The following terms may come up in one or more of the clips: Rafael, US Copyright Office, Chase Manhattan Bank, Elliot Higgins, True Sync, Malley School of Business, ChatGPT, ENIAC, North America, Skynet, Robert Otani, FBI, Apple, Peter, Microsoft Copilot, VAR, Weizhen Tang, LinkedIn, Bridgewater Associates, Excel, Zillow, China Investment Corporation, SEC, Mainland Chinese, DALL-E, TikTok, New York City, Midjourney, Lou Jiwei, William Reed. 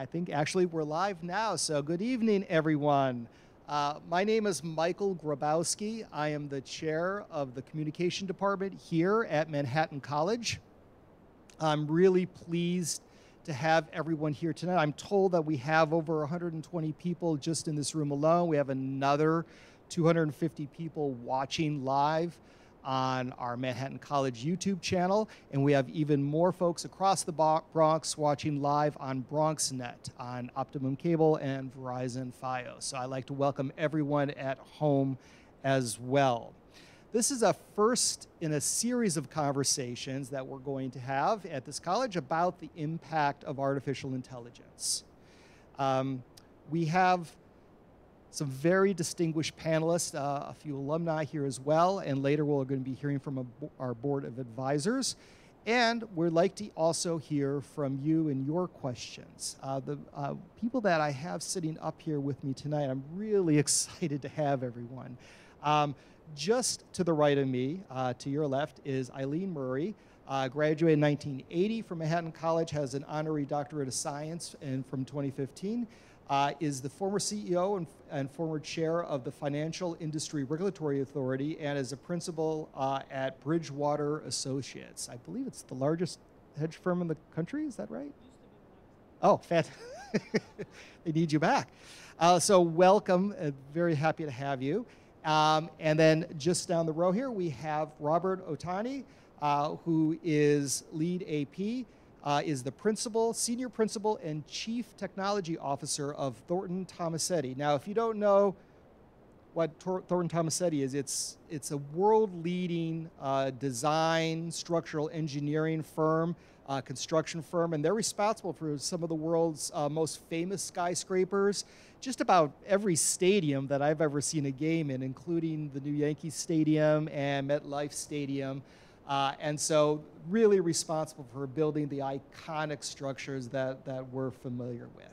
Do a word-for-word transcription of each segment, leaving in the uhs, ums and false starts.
I think actually we're live now, so good evening, everyone. Uh, my name is Michael Grabowski. I am the chair of the communication department here at Manhattan College. I'm really pleased to have everyone here tonight. I'm told that we have over one hundred twenty people just in this room alone. We have another two hundred fifty people watching live on our Manhattan College YouTube channel, and we have even more folks across the Bronx watching live on BronxNet, on Optimum Cable and Verizon FiOS. So I'd like to welcome everyone at home as well. This is a first in a series of conversations that we're going to have at this college about the impact of artificial intelligence. Um, we have some very distinguished panelists, uh, a few alumni here as well, and later we're going to be hearing from a, our board of advisors. And we'd like to also hear from you and your questions. Uh, the uh, people that I have sitting up here with me tonight, I'm really excited to have everyone. Um, just to the right of me, uh, to your left, is Eileen Murray. Uh, graduated in nineteen eighty from Manhattan College, has an honorary doctorate of science and from twenty fifteen. Uh, is the former C E O and, and former chair of the Financial Industry Regulatory Authority and is a principal uh, at Bridgewater Associates. I believe it's the largest hedge firm in the country, is that right? Oh, fantastic. They need you back. Uh, so welcome, uh, very happy to have you. Um, and then just down the row here, we have Robert Otani, uh, who is lead A P. Uh, is the principal, senior principal, and chief technology officer of Thornton Tomasetti. Now, if you don't know what Tor Thornton Tomasetti is, it's, it's a world-leading uh, design, structural engineering firm, uh, construction firm, and they're responsible for some of the world's uh, most famous skyscrapers, just about every stadium that I've ever seen a game in, including the New York Yankee Stadium and MetLife Stadium. Uh, and so really responsible for building the iconic structures that, that we're familiar with.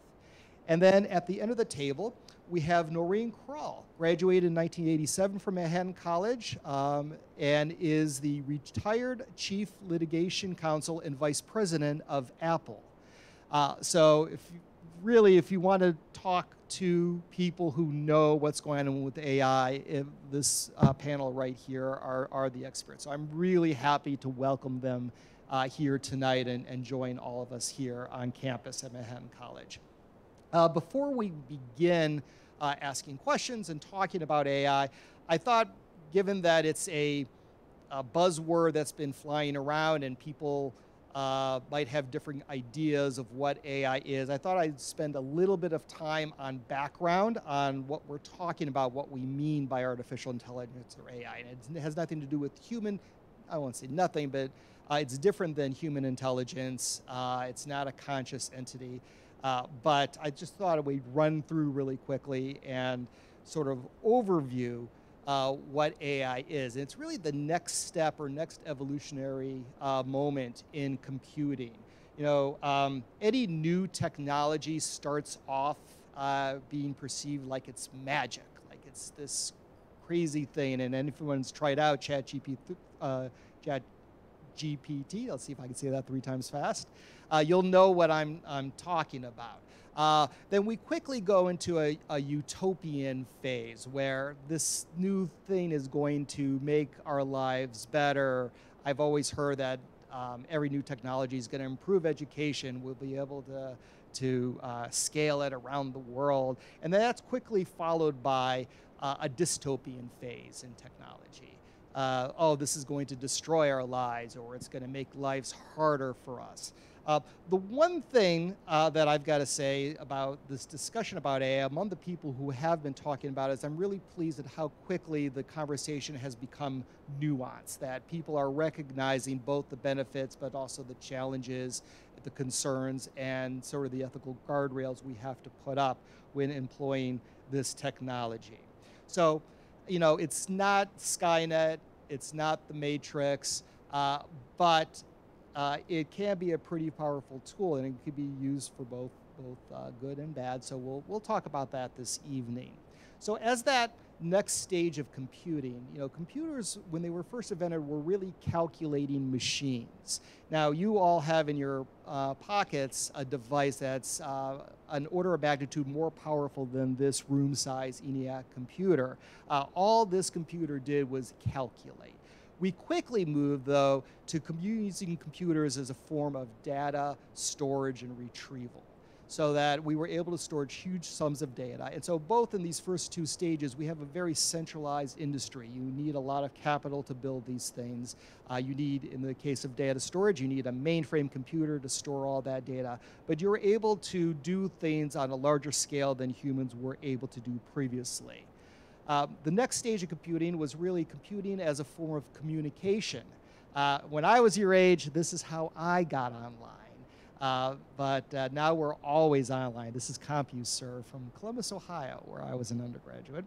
And then at the end of the table, we have Noreen Krall, graduated in nineteen eighty-seven from Manhattan College, um, and is the retired chief litigation counsel and vice president of Apple. Uh, so if you, really, if you want to talk to people who know what's going on with A I, this uh, panel right here are, are the experts. So I'm really happy to welcome them uh, here tonight and, and join all of us here on campus at Manhattan College. Uh, before we begin uh, asking questions and talking about A I, I thought, given that it's a, a buzzword that's been flying around and people Uh, might have different ideas of what A I is, I thought I'd spend a little bit of time on background on what we're talking about, what we mean by artificial intelligence or A I. And it has nothing to do with human, I won't say nothing, but uh, it's different than human intelligence. Uh, it's not a conscious entity. Uh, but I just thought we'd run through really quickly and sort of overview Uh, what A I is. And it's really the next step or next evolutionary uh, moment in computing. You know, um, any new technology starts off uh, being perceived like it's magic, like it's this crazy thing. And everyone's tried out ChatGPT. Uh, Chat G P T. Let's see if I can say that three times fast. Uh, you'll know what I'm, I'm talking about. Uh, then we quickly go into a, a utopian phase where this new thing is going to make our lives better. I've always heard that um, every new technology is going to improve education. We'll be able to, to uh, scale it around the world. And then that's quickly followed by uh, a dystopian phase in technology. Uh, oh, this is going to destroy our lives, or it's going to make lives harder for us. Uh, the one thing uh, that I've got to say about this discussion about A I, among the people who have been talking about it, is I'm really pleased at how quickly the conversation has become nuanced, that people are recognizing both the benefits but also the challenges, the concerns, and sort of the ethical guardrails we have to put up when employing this technology. So, you know, it's not Skynet, it's not the Matrix, uh, but Uh, it can be a pretty powerful tool, and it could be used for both both uh, good and bad. So we'll, we'll talk about that this evening. So as that next stage of computing. You know, computers, when they were first invented, were really calculating machines. Now, you all have in your uh, pockets a device that's uh, an order of magnitude more powerful than this room-size ENIAC computer. Uh, all this computer did was calculate. We quickly moved, though, to using computers as a form of data storage and retrieval, so that we were able to store huge sums of data. And so both in these first two stages, we have a very centralized industry. You need a lot of capital to build these things. Uh, you need, in the case of data storage, you need a mainframe computer to store all that data. But you're able to do things on a larger scale than humans were able to do previously. Uh, the next stage of computing was really computing as a form of communication. Uh, when I was your age, this is how I got online. Uh, but uh, now we're always online. This is CompuServe from Columbus, Ohio, where I was an undergraduate.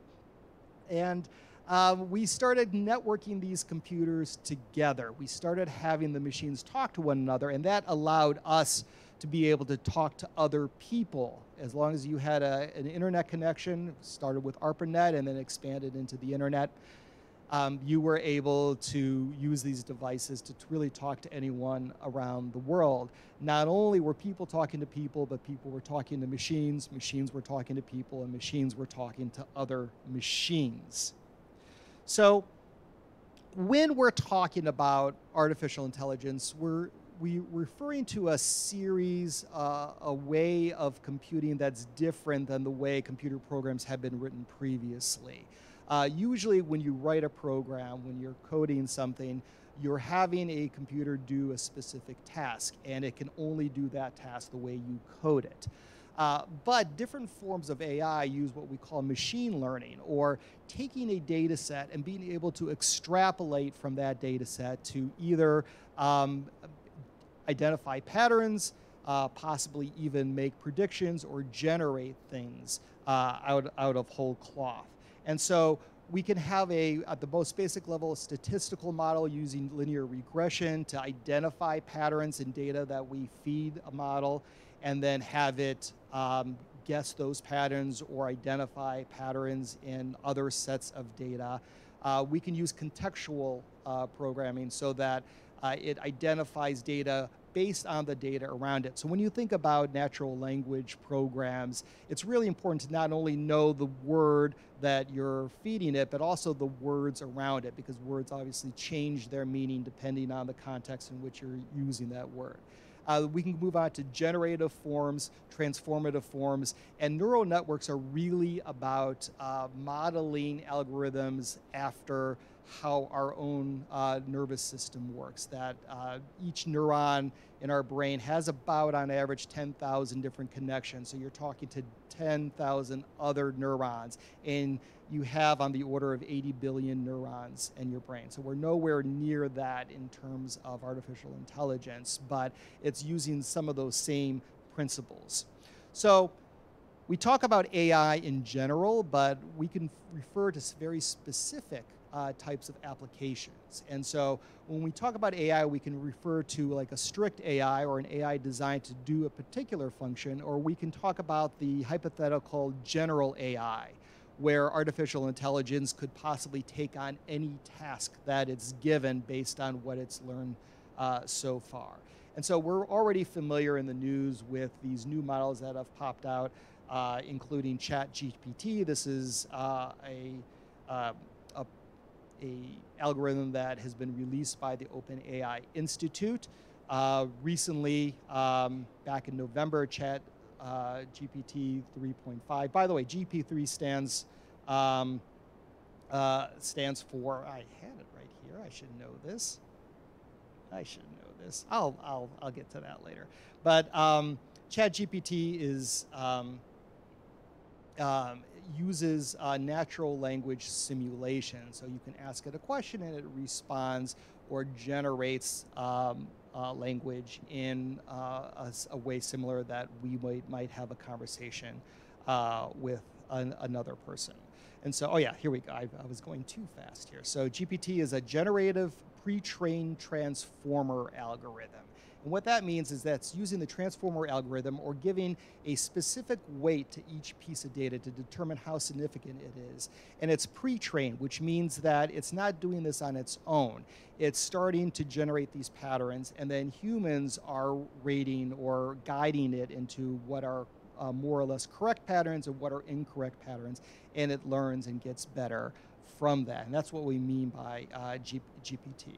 And uh, we started networking these computers together. We started having the machines talk to one another, and that allowed us to be able to talk to other people. As long as you had a, an internet connection, started with ARPANET and then expanded into the internet, Um, you were able to use these devices to really talk to anyone around the world. Not only were people talking to people, but people were talking to machines, machines were talking to people, and machines were talking to other machines. So when we're talking about artificial intelligence, we're we're referring to a series, uh, a way of computing that's different than the way computer programs have been written previously. Uh, usually when you write a program, when you're coding something, you're having a computer do a specific task, and it can only do that task the way you code it. Uh, but different forms of A I use what we call machine learning, or taking a data set and being able to extrapolate from that data set to either um, identify patterns, Uh, possibly even make predictions, or generate things uh, out, out of whole cloth. And so we can have, a, at the most basic level, a statistical model using linear regression to identify patterns in data that we feed a model, and then have it um, guess those patterns or identify patterns in other sets of data. Uh, we can use contextual uh, programming so that uh, it identifies data based on the data around it. So when you think about natural language programs, it's really important to not only know the word that you're feeding it, but also the words around it, because words obviously change their meaning depending on the context in which you're using that word. Uh, we can move on to generative forms, transformative forms, and neural networks are really about uh, modeling algorithms after how our own uh, nervous system works, that uh, each neuron in our brain has about, on average, ten thousand different connections. So you're talking to ten thousand other neurons, and you have on the order of eighty billion neurons in your brain. So we're nowhere near that in terms of artificial intelligence, but it's using some of those same principles. So we talk about A I in general, but we can refer to very specific Uh, types of applications. And so when we talk about A I, we can refer to like a strict A I, or an A I designed to do a particular function, or we can talk about the hypothetical general A I, where artificial intelligence could possibly take on any task that it's given based on what it's learned uh, so far. And so we're already familiar in the news with these new models that have popped out, uh, including ChatGPT. This is uh, a uh, an algorithm that has been released by the OpenAI Institute. Uh, recently, um, back in November, Chat uh, G P T three point five. By the way, G P three stands um, uh, stands for. I had it right here. I should know this. I should know this. I'll I'll I'll get to that later. But um, ChatGPT is um, um, uses uh, natural language simulation. So you can ask it a question and it responds or generates um, uh, language in uh, a, a way similar that we might, might have a conversation uh, with an, another person. And so, oh yeah, here we go. I, I was going too fast here. So G P T is a generative pre-trained transformer algorithm. And what that means is that's using the transformer algorithm or giving a specific weight to each piece of data to determine how significant it is. And it's pre-trained, which means that it's not doing this on its own. It's starting to generate these patterns, and then humans are rating or guiding it into what are uh, more or less correct patterns and what are incorrect patterns, and it learns and gets better from that. And that's what we mean by uh, G P T.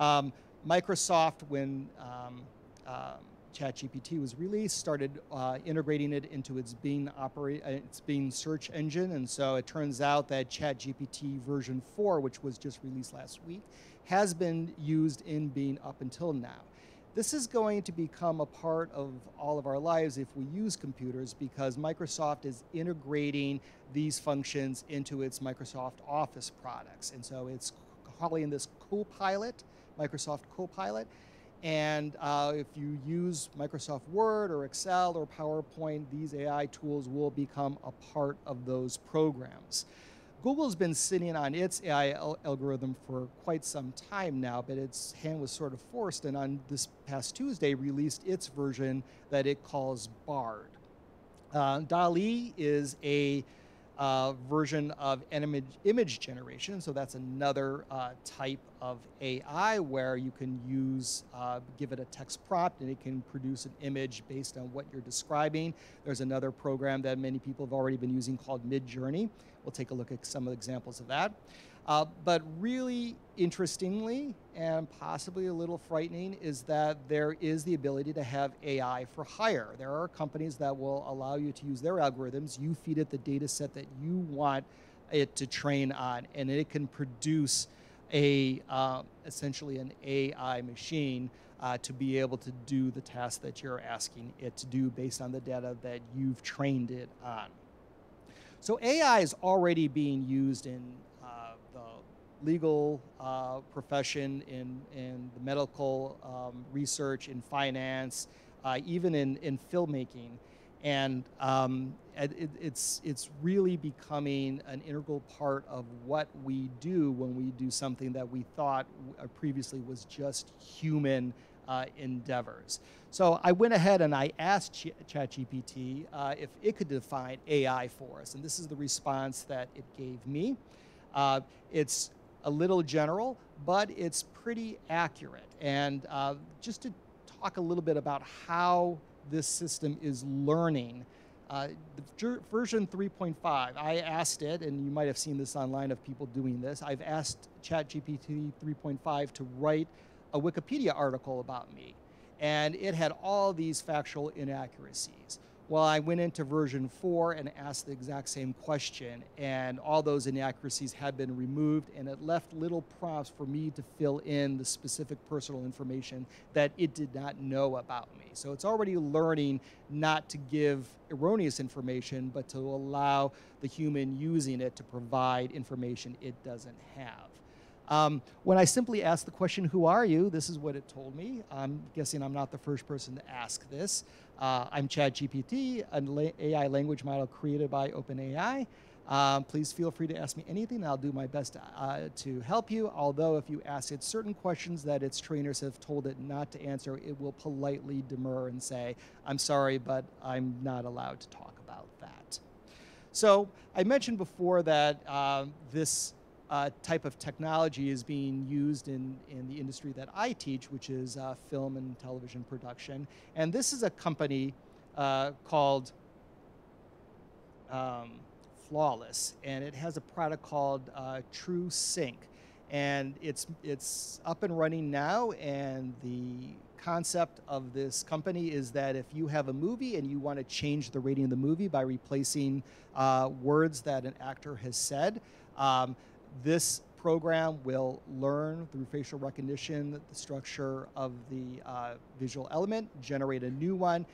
Um, Microsoft, when um, uh, ChatGPT was released, started uh, integrating it into its Bing, operate, uh, its Bing search engine, and so it turns out that ChatGPT version four, which was just released last week, has been used in Bing up until now. This is going to become a part of all of our lives if we use computers, because Microsoft is integrating these functions into its Microsoft Office products, and so it's calling this Copilot, Microsoft Copilot, and uh, if you use Microsoft Word or Excel or PowerPoint, these A I tools will become a part of those programs. Google's been sitting on its A I al algorithm for quite some time now, but its hand was sort of forced, and on this past Tuesday released its version that it calls BARD. Uh, DALL-E is a Uh, version of image, image generation, so that's another uh, type of A I where you can use, uh, give it a text prompt and it can produce an image based on what you're describing. There's another program that many people have already been using called Midjourney. We'll take a look at some examples of that. Uh, but really interestingly, and possibly a little frightening, is that there is the ability to have A I for hire. There are companies that will allow you to use their algorithms. You feed it the data set that you want it to train on, and it can produce a uh, essentially an A I machine uh, to be able to do the task that you're asking it to do based on the data that you've trained it on. So A I is already being used in legal uh, profession, in, in the medical um, research, in finance, uh, even in, in filmmaking. And um, it, it's, it's really becoming an integral part of what we do when we do something that we thought previously was just human uh, endeavors. So I went ahead and I asked Ch ChatGPT uh, if it could define A I for us. And this is the response that it gave me. Uh, it's a little general, but it's pretty accurate. And uh, just to talk a little bit about how this system is learning, uh, the version three point five, I asked it, and you might have seen this online of people doing this, I've asked ChatGPT three point five to write a Wikipedia article about me, and it had all these factual inaccuracies. Well, I went into version four and asked the exact same question, and all those inaccuracies had been removed, and it left little prompts for me to fill in the specific personal information that it did not know about me. So it's already learning not to give erroneous information, but to allow the human using it to provide information it doesn't have. Um, when I simply asked the question, who are you? This is what it told me. I'm guessing I'm not the first person to ask this. Uh, I'm ChatGPT, an A I language model created by OpenAI. Um, please feel free to ask me anything. I'll do my best uh, to help you, although if you ask it certain questions that its trainers have told it not to answer, it will politely demur and say, I'm sorry, but I'm not allowed to talk about that. So I mentioned before that uh, this Uh, type of technology is being used in, in the industry that I teach, which is uh, film and television production. And this is a company uh, called um, Flawless, and it has a product called uh, True Sync. And it's, it's up and running now, and the concept of this company is that if you have a movie and you want to change the rating of the movie by replacing uh, words that an actor has said, um, this program will learn through facial recognition the structure of the uh, visual element, generate a new one,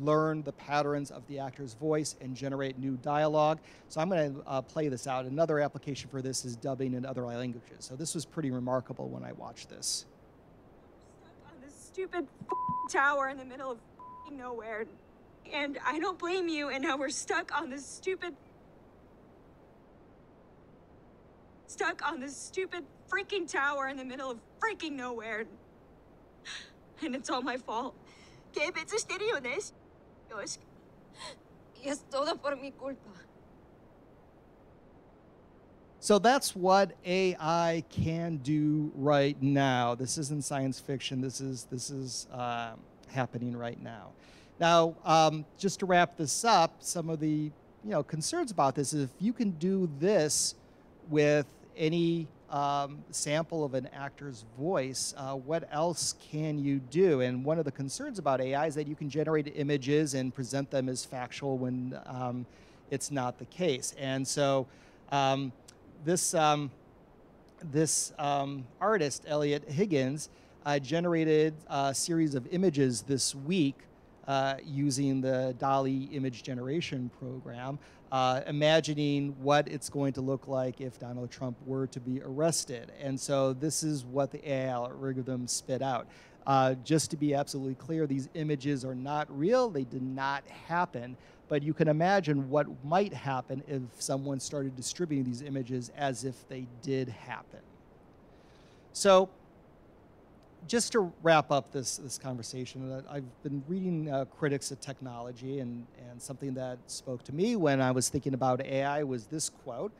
learn the patterns of the actor's voice, and generate new dialogue. So I'm going to uh, play this out. Another application for this is dubbing in other languages. So this was pretty remarkable when I watched this. Stuck on this stupid tower in the middle of nowhere, and I don't blame you, and now we're stuck on this stupid Stuck on this stupid freaking tower in the middle of freaking nowhere. and it's all my fault. ¿Qué pensaste de eso? Dios, es todo por mi culpa. So that's what A I can do right now. This isn't science fiction. This is this is um, happening right now. Now, um, just to wrap this up, some of the you know concerns about this is if you can do this with any um, sample of an actor's voice, uh, what else can you do? And one of the concerns about A I is that you can generate images and present them as factual when um, it's not the case. And so. Um, This, um, this um, artist, Elliot Higgins, uh, generated a series of images this week uh, using the DALL-E image generation program, uh, imagining what it's going to look like if Donald Trump were to be arrested. And so this is what the A I algorithm spit out. Uh, just to be absolutely clear, these images are not real. They did not happen. But you can imagine what might happen if someone started distributing these images as if they did happen. So just to wrap up this, this conversation, I've been reading uh, critics of technology, and, and something that spoke to me when I was thinking about A I was this quote,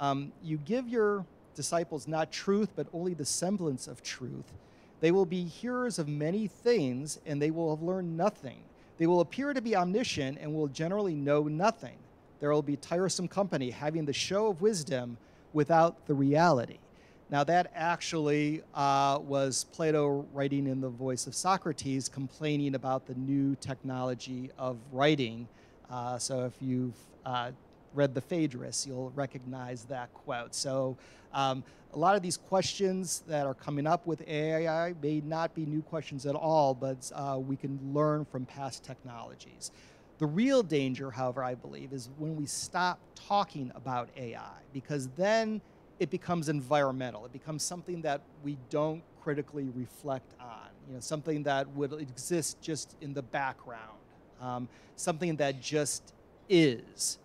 um, "You give your disciples not truth, but only the semblance of truth. They will be hearers of many things, and they will have learned nothing. They will appear to be omniscient and will generally know nothing. There will be tiresome company having the show of wisdom without the reality." Now that actually uh, was Plato writing in the voice of Socrates, complaining about the new technology of writing. Uh, so if you've uh, read the Phaedrus, you'll recognize that quote. So um, a lot of these questions that are coming up with A I may not be new questions at all, but uh, we can learn from past technologies. The real danger, however, I believe, is when we stop talking about A I, because then it becomes environmental. It becomes something that we don't critically reflect on, you know, something that would exist just in the background, um, something that just is.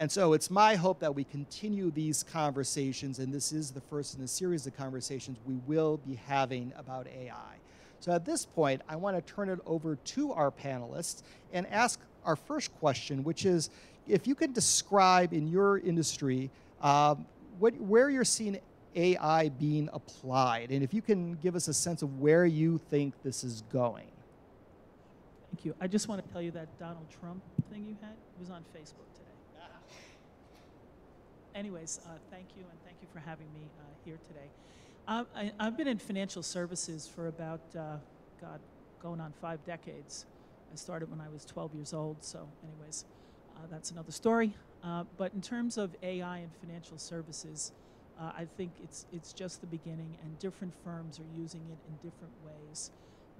And so it's my hope that we continue these conversations, and this is the first in a series of conversations we will be having about A I. So at this point, I want to turn it over to our panelists and ask our first question, which is, if you could describe in your industry um, what, where you're seeing A I being applied, and if you can give us a sense of where you think this is going. Thank you. I just want to tell you that Donald Trump thing you had was on Facebook today. Anyways, uh, thank you, and thank you for having me uh, here today. Um, I, I've been in financial services for about, uh, God, going on five decades. I started when I was twelve years old, so anyways, uh, that's another story. Uh, but in terms of A I and financial services, uh, I think it's, it's just the beginning, and different firms are using it in different ways.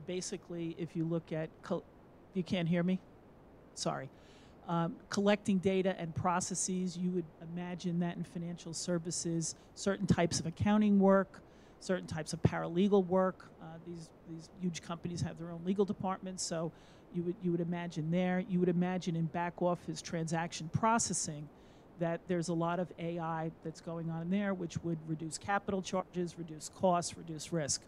Basically, if you look at, you can't hear me? Sorry. Um, collecting data and processes, you would imagine that in financial services, certain types of accounting work, certain types of paralegal work. Uh, these, these huge companies have their own legal departments, so you would, you would imagine there. You would imagine in back office transaction processing that there's a lot of A I that's going on there, which would reduce capital charges, reduce costs, reduce risk.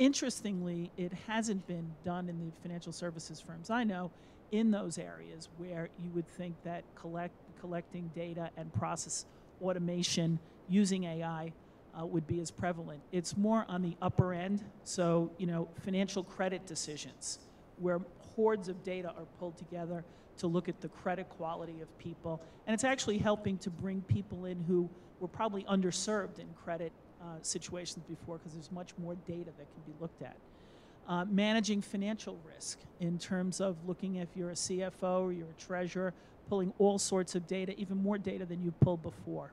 Interestingly, it hasn't been done in the financial services firms I know in those areas where you would think that collect, collecting data and process automation using A I uh, would be as prevalent. It's more on the upper end, so you know, financial credit decisions, where hordes of data are pulled together to look at the credit quality of people, and it's actually helping to bring people in who were probably underserved in credit uh, situations before, because there's much more data that can be looked at. Uh, managing financial risk in terms of looking if you're a C F O or you're a treasurer, pulling all sorts of data, even more data than you pulled before.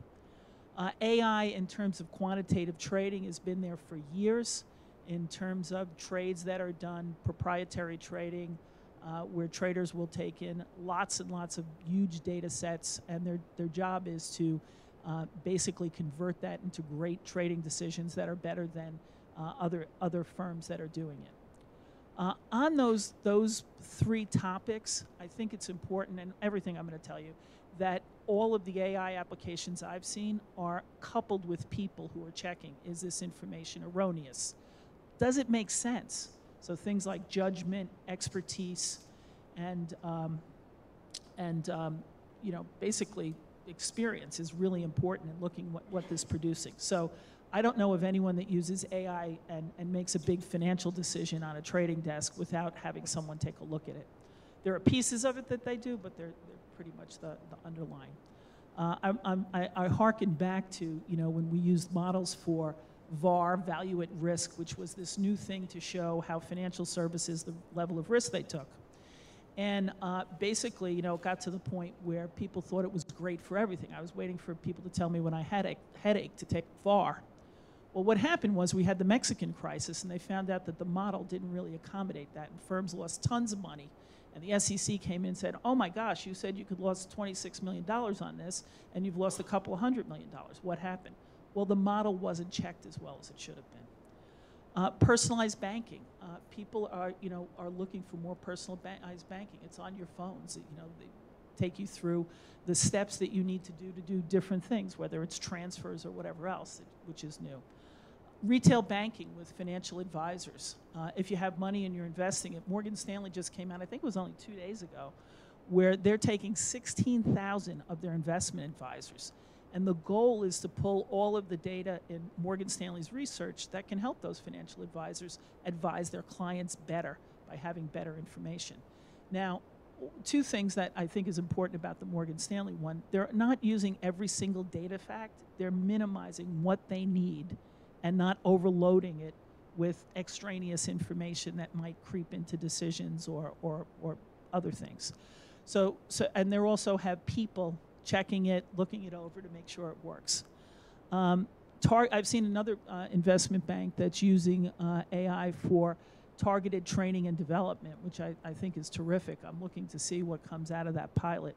Uh, A I in terms of quantitative trading has been there for years in terms of trades that are done, proprietary trading, uh, where traders will take in lots and lots of huge data sets, and their, their job is to uh, basically convert that into great trading decisions that are better than uh, other, other firms that are doing it. Uh, on those, those three topics, I think it's important, and everything I'm going to tell you, that all of the A I applications I've seen are coupled with people who are checking, is this information erroneous? Does it make sense? So things like judgment, expertise, and um, and um, you know, basically experience is really important in looking what, what this is producing. So I don't know of anyone that uses A I and, and makes a big financial decision on a trading desk without having someone take a look at it. There are pieces of it that they do, but they're, they're pretty much the, the underlying. Uh, I, I'm, I, I hearken back to, you know, when we used models for V A R, value at risk, which was this new thing to show how financial services, the level of risk they took. And uh, basically, you know, it got to the point where people thought it was great for everything. I was waiting for people to tell me when I had a headache to take V A R. Well, what happened was we had the Mexican crisis, and they found out that the model didn't really accommodate that, and firms lost tons of money. And the S E C came in and said, oh my gosh, you said you could lose twenty-six million dollars on this, and you've lost a couple of hundred million dollars. What happened? Well, the model wasn't checked as well as it should have been. Uh, personalized banking. Uh, people are, you know, are looking for more personalized banking. It's on your phones. You know, they take you through the steps that you need to do to do different things, whether it's transfers or whatever else, which is new. Retail banking with financial advisors. Uh, if you have money and you're investing it, Morgan Stanley just came out, I think it was only two days ago, where they're taking sixteen thousand of their investment advisors. And the goal is to pull all of the data in Morgan Stanley's research that can help those financial advisors advise their clients better by having better information. Now, two things that I think is important about the Morgan Stanley one, they're not using every single data fact, they're minimizing what they need and not overloading it with extraneous information that might creep into decisions or, or, or other things. So, so, and they also have people checking it, looking it over to make sure it works. Um, tar I've seen another uh, investment bank that's using uh, A I for targeted training and development, which I, I think is terrific. I'm looking to see what comes out of that pilot.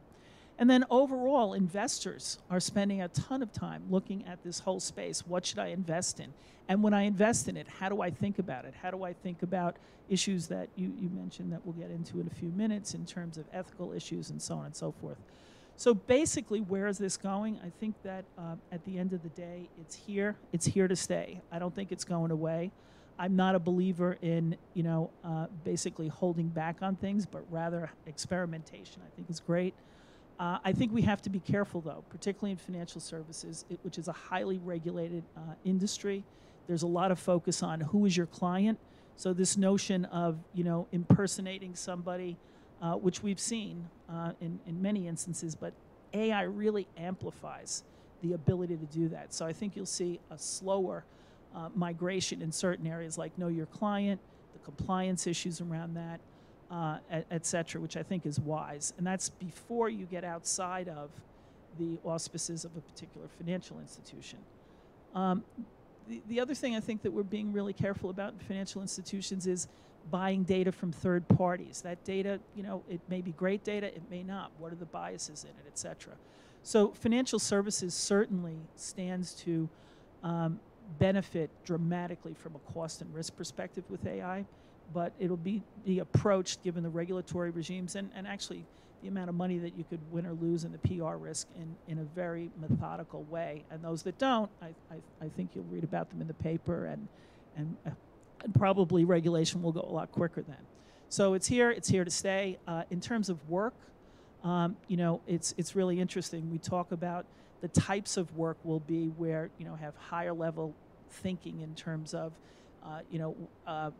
And then overall, investors are spending a ton of time looking at this whole space. What should I invest in? And when I invest in it, how do I think about it? How do I think about issues that you, you mentioned that we'll get into in a few minutes in terms of ethical issues and so on and so forth? So basically, where is this going? I think that um, at the end of the day, it's here. It's here to stay. I don't think it's going away. I'm not a believer in, you know, uh, basically holding back on things, but rather experimentation, I think, is great. Uh, I think we have to be careful, though, particularly in financial services, it, which is a highly regulated uh, industry. There's a lot of focus on who is your client. So this notion of, you know, impersonating somebody, uh, which we've seen uh, in, in many instances, but A I really amplifies the ability to do that. So I think you'll see a slower uh, migration in certain areas like know your client, the compliance issues around that, Uh, et cetera, which I think is wise. And that's before you get outside of the auspices of a particular financial institution. Um, the, the other thing I think that we're being really careful about in financial institutions is buying data from third parties. That data, you know, it may be great data, it may not. What are the biases in it, et cetera? So financial services certainly stands to um, benefit dramatically from a cost and risk perspective with A I. But it'll be, be approached given the regulatory regimes and, and actually the amount of money that you could win or lose in the P R risk in, in a very methodical way. And those that don't, I, I, I think you'll read about them in the paper, and, and, uh, and probably regulation will go a lot quicker then. So it's here, it's here to stay. Uh, in terms of work, um, you know, it's, it's really interesting. We talk about the types of work will be where, you know, have higher level thinking in terms of, uh, you know, uh,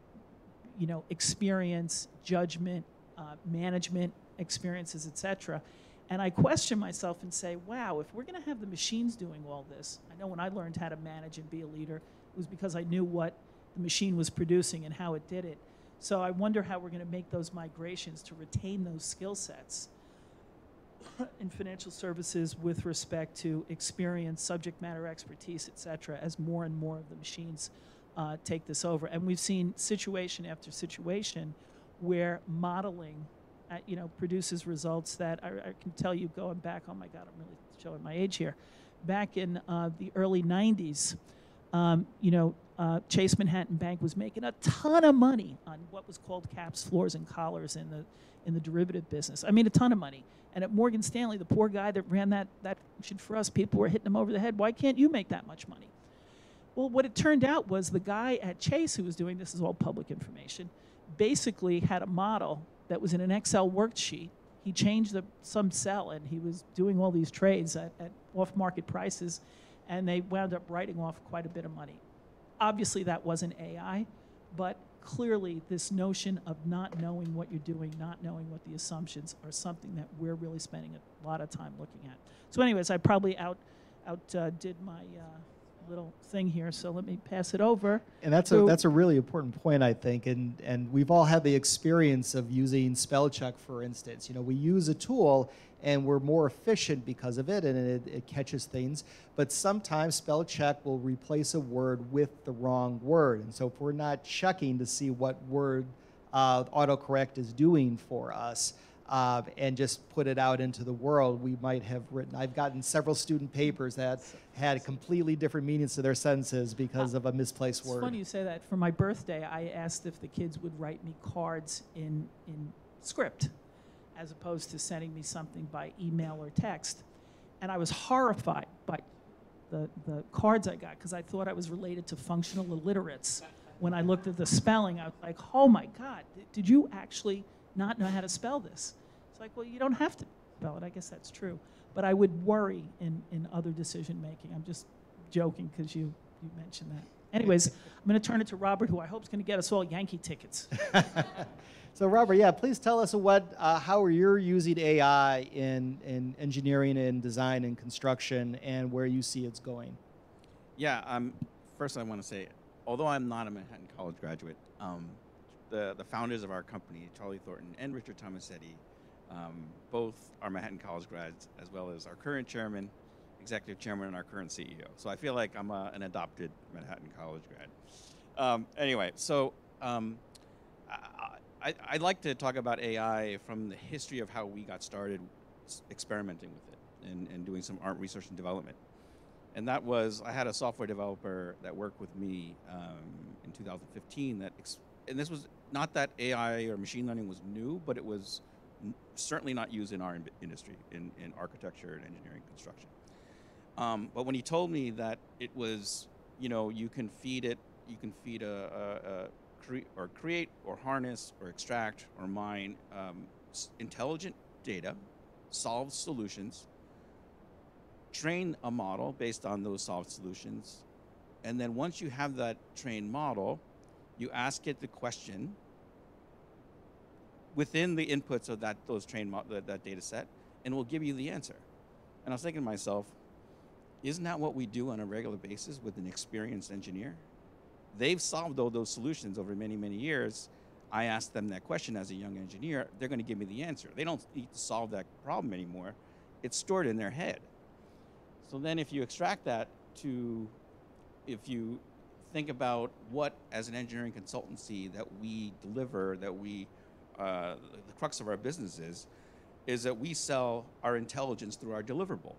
you know, experience, judgment, uh, management experiences, et cetera. And I question myself and say, wow, if we're gonna have the machines doing all this, I know when I learned how to manage and be a leader, it was because I knew what the machine was producing and how it did it. So I wonder how we're gonna make those migrations to retain those skill sets in financial services with respect to experience, subject matter expertise, et cetera, as more and more of the machines Uh, take this over. And we've seen situation after situation where modeling, uh, you know, produces results that I, I can tell you going back, oh my God, I'm really showing my age here. Back in uh, the early nineties, um, you know, uh, Chase Manhattan Bank was making a ton of money on what was called caps, floors, and collars in the in the derivative business. I mean, a ton of money. And at Morgan Stanley, the poor guy that ran that, that function for us, people were hitting him over the head. Why can't you make that much money? Well, what it turned out was the guy at Chase who was doing this, is all public information, basically had a model that was in an Excel worksheet. He changed the, some cell, and he was doing all these trades at, at off-market prices, and they wound up writing off quite a bit of money. Obviously, that wasn't A I, but clearly this notion of not knowing what you're doing, not knowing what the assumptions are, something that we're really spending a lot of time looking at. So anyways, I probably out out uh, did my uh, little thing here, so let me pass it over. And that's a, that's a really important point, I think, and, and we've all had the experience of using spell check, for instance. You know, we use a tool and we're more efficient because of it, and it, it catches things, but sometimes spell check will replace a word with the wrong word, and so if we're not checking to see what word uh, autocorrect is doing for us, Uh, and just put it out into the world, we might have written. I've gotten several student papers that had completely different meanings to their sentences because uh, of a misplaced it's word. It's funny you say that. For my birthday, I asked if the kids would write me cards in, in script as opposed to sending me something by email or text. And I was horrified by the, the cards I got because I thought I was related to functional illiterates. When I looked at the spelling, I was like, oh my God, did you actually not know how to spell this? It's like, well, you don't have to spell it. I guess that's true. But I would worry in, in other decision making. I'm just joking because you, you mentioned that. Anyways, I'm going to turn it to Robert, who I hope is going to get us all Yankee tickets. So Robert, yeah, please tell us what, uh, how you're using A I in, in engineering and design and construction and where you see it's going. Yeah, um, first I want to say, although I'm not a Manhattan College graduate, um, The, the founders of our company, Charlie Thornton and Richard Tomasetti, um, both are Manhattan College grads, as well as our current chairman, executive chairman, and our current C E O. So I feel like I'm a, an adopted Manhattan College grad. Um, anyway, so um, I, I, I'd like to talk about A I from the history of how we got started experimenting with it and, and doing some art research and development. And that was, I had a software developer that worked with me um, in two thousand fifteen that ex and this was not that A I or machine learning was new, but it was n certainly not used in our in industry, in, in architecture and engineering construction. Um, but when he told me that it was, you know, you can feed it, you can feed a, a, a cre or create or harness or extract or mine um, s intelligent data, solve solutions, train a model based on those solved solutions, and then once you have that trained model, you ask it the question within the inputs of that those trained that, that data set, and it will give you the answer. And I was thinking to myself, isn't that what we do on a regular basis with an experienced engineer? They've solved all those solutions over many, many years. I asked them that question as a young engineer. They're going to give me the answer. They don't need to solve that problem anymore. It's stored in their head. So then if you extract that to, if you think about what, as an engineering consultancy, that we deliver, that we, uh, the crux of our business is, is that we sell our intelligence through our deliverable.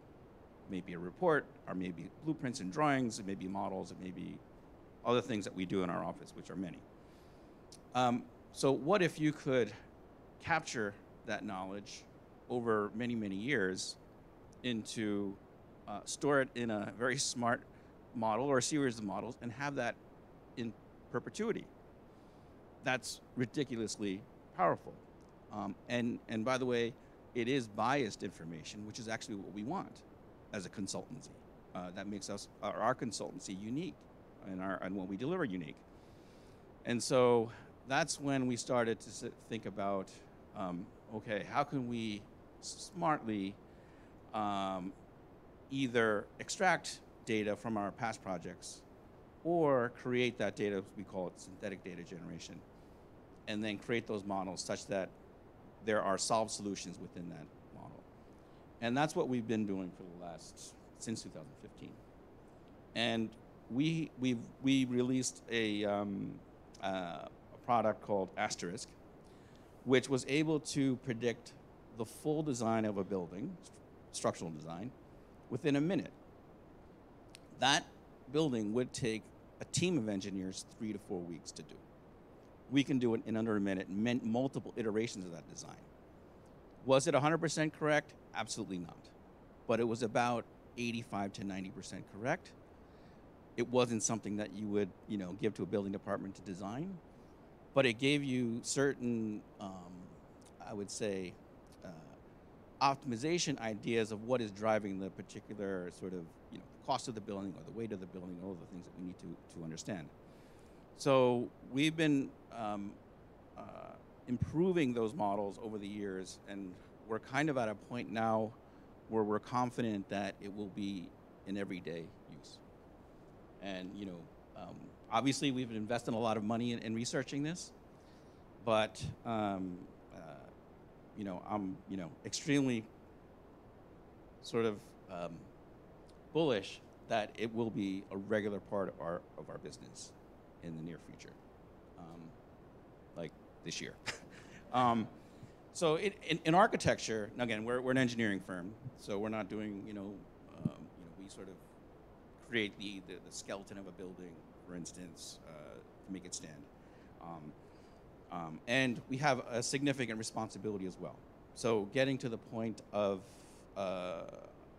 Maybe a report, or maybe blueprints and drawings, it may be models, it may be other things that we do in our office, which are many. Um, so what if you could capture that knowledge over many, many years into, uh, store it in a very smart model or a series of models and have that in perpetuity? That's ridiculously powerful. Um, and, and by the way, it is biased information, which is actually what we want as a consultancy. Uh, that makes us, uh, our consultancy unique and, our, and what we deliver unique. And so that's when we started to sit, think about, um, okay, how can we smartly um, either extract data from our past projects or create that data, we call it synthetic data generation, and then create those models such that there are solved solutions within that model. And that's what we've been doing for the last, since two thousand fifteen. And we, we've, we released a, um, uh, a product called Asterisk, which was able to predict the full design of a building, st- structural design, within a minute. That building would take a team of engineers three to four weeks to do. We can do it in under a minute, multiple iterations of that design. Was it one hundred percent correct? Absolutely not. But it was about eighty-five to ninety percent correct. it wasn't something that you would, you know, give to a building department to design, but it gave you certain, um, I would say, uh, optimization ideas of what is driving the particular sort of, you know, cost of the building or the weight of the building, all the things that we need to, to understand. So we've been um, uh, improving those models over the years, and we're kind of at a point now where we're confident that it will be in everyday use. And you know, um, obviously we've been investing a lot of money in, in researching this, but um, uh, you know, I'm you know extremely sort of um, bullish that it will be a regular part of our of our business in the near future, um, like this year. um, so it, in, in architecture, now again, we're, we're an engineering firm, so we're not doing, you know, um, you know we sort of create the, the, the skeleton of a building, for instance, uh, to make it stand. Um, um, and we have a significant responsibility as well. So getting to the point of, uh,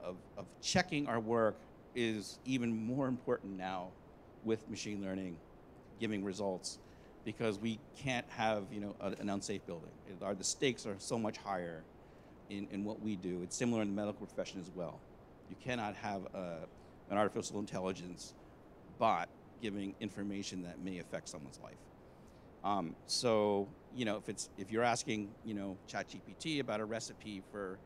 of, of checking our work is even more important now with machine learning giving results, because we can't have you know a, an unsafe building. It are, the stakes are so much higher in, in what we do. It's similar in the medical profession as well. You cannot have a, an artificial intelligence bot giving information that may affect someone's life. Um, so you know if it's if you're asking you know ChatGPT about a recipe for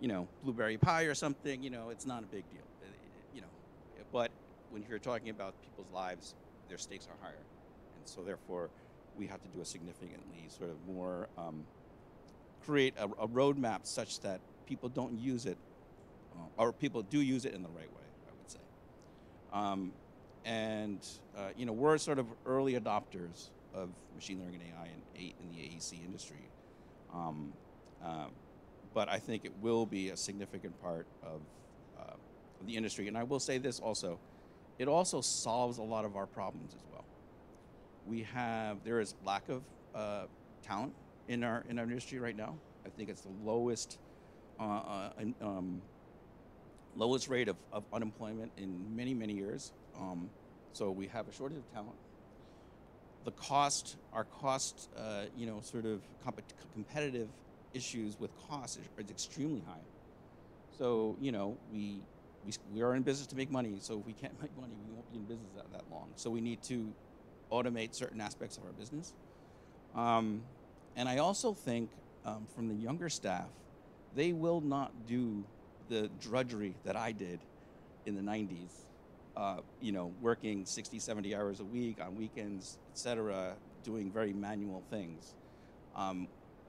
you know blueberry pie or something, you know it's not a big deal. It, it, you know, but when you're talking about people's lives, their stakes are higher. And so therefore, we have to do a significantly sort of more, um, create a, a roadmap such that people don't use it, uh, or people do use it in the right way, I would say. Um, and, uh, you know, we're sort of early adopters of machine learning and A I in, in the A E C industry. Um, uh, but I think it will be a significant part of, uh, of the industry. And I will say this also, it also solves a lot of our problems as well. We have, there is lack of uh, talent in our, in our industry right now. I think it's the lowest, uh, uh, um, lowest rate of, of unemployment in many, many years. Um, so we have a shortage of talent. The cost, our cost, uh, you know, sort of comp competitive issues with cost is, is extremely high. So, you know, we, We, we are in business to make money, so if we can't make money, we won't be in business that, that long. So we need to automate certain aspects of our business. Um, and I also think um, from the younger staff, they will not do the drudgery that I did in the nineties, uh, you know, working sixty, seventy hours a week on weekends, et cetera, doing very manual things. Um,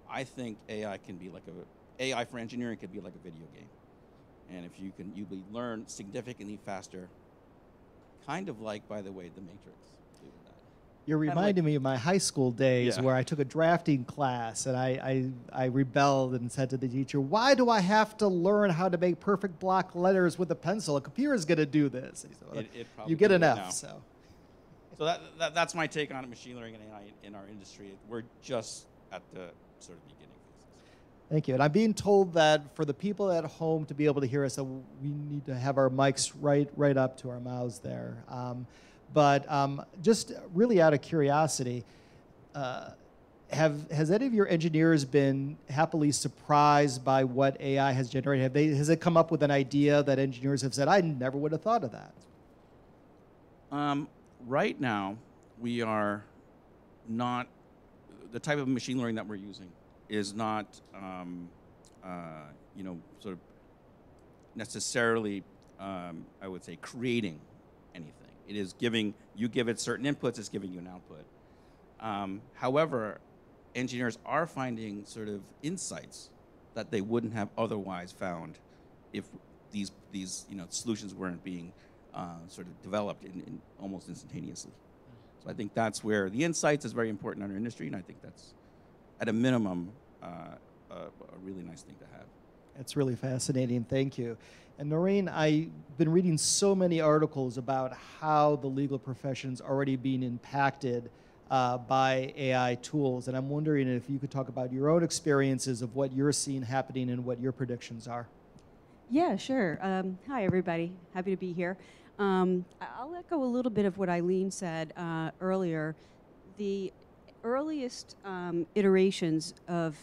I think A I can be like a, A I for engineering could be like a video game. And if you can, you learn significantly faster, kind of like, by the way, The Matrix. You're kind reminding of like, me of my high school days yeah. where I took a drafting class and I, I, I rebelled and said to the teacher, why do I have to learn how to make perfect block letters with a pencil? A computer is going to do this. So it, it you get an F. So, so that, that, that's my take on machine learning and A I in our industry. We're just at the sort of beginning. Thank you. And I'm being told that for the people at home to be able to hear us, we need to have our mics right, right up to our mouths there. Um, but um, just really out of curiosity, uh, have has any of your engineers been happily surprised by what A I has generated? Have they, has it come up with an idea that engineers have said, I never would have thought of that? Um, right now, we are not, the type of machine learning that we're using is not, um, uh, you know, sort of necessarily, um, I would say, creating anything. It is giving, you give it certain inputs, it's giving you an output. Um, however, engineers are finding sort of insights that they wouldn't have otherwise found if these, these you know, solutions weren't being uh, sort of developed in, in almost instantaneously. So I think that's where the insights is very important in our industry, and I think that's, at a minimum, uh, a, a really nice thing to have. That's really fascinating, thank you. And Noreen, I've been reading so many articles about how the legal profession's already being impacted uh, by A I tools, and I'm wondering if you could talk about your own experiences of what you're seeing happening and what your predictions are. Yeah, sure. Um, hi, everybody. Happy to be here. Um, I'll echo a little bit of what Eileen said uh, earlier. The earliest um, iterations of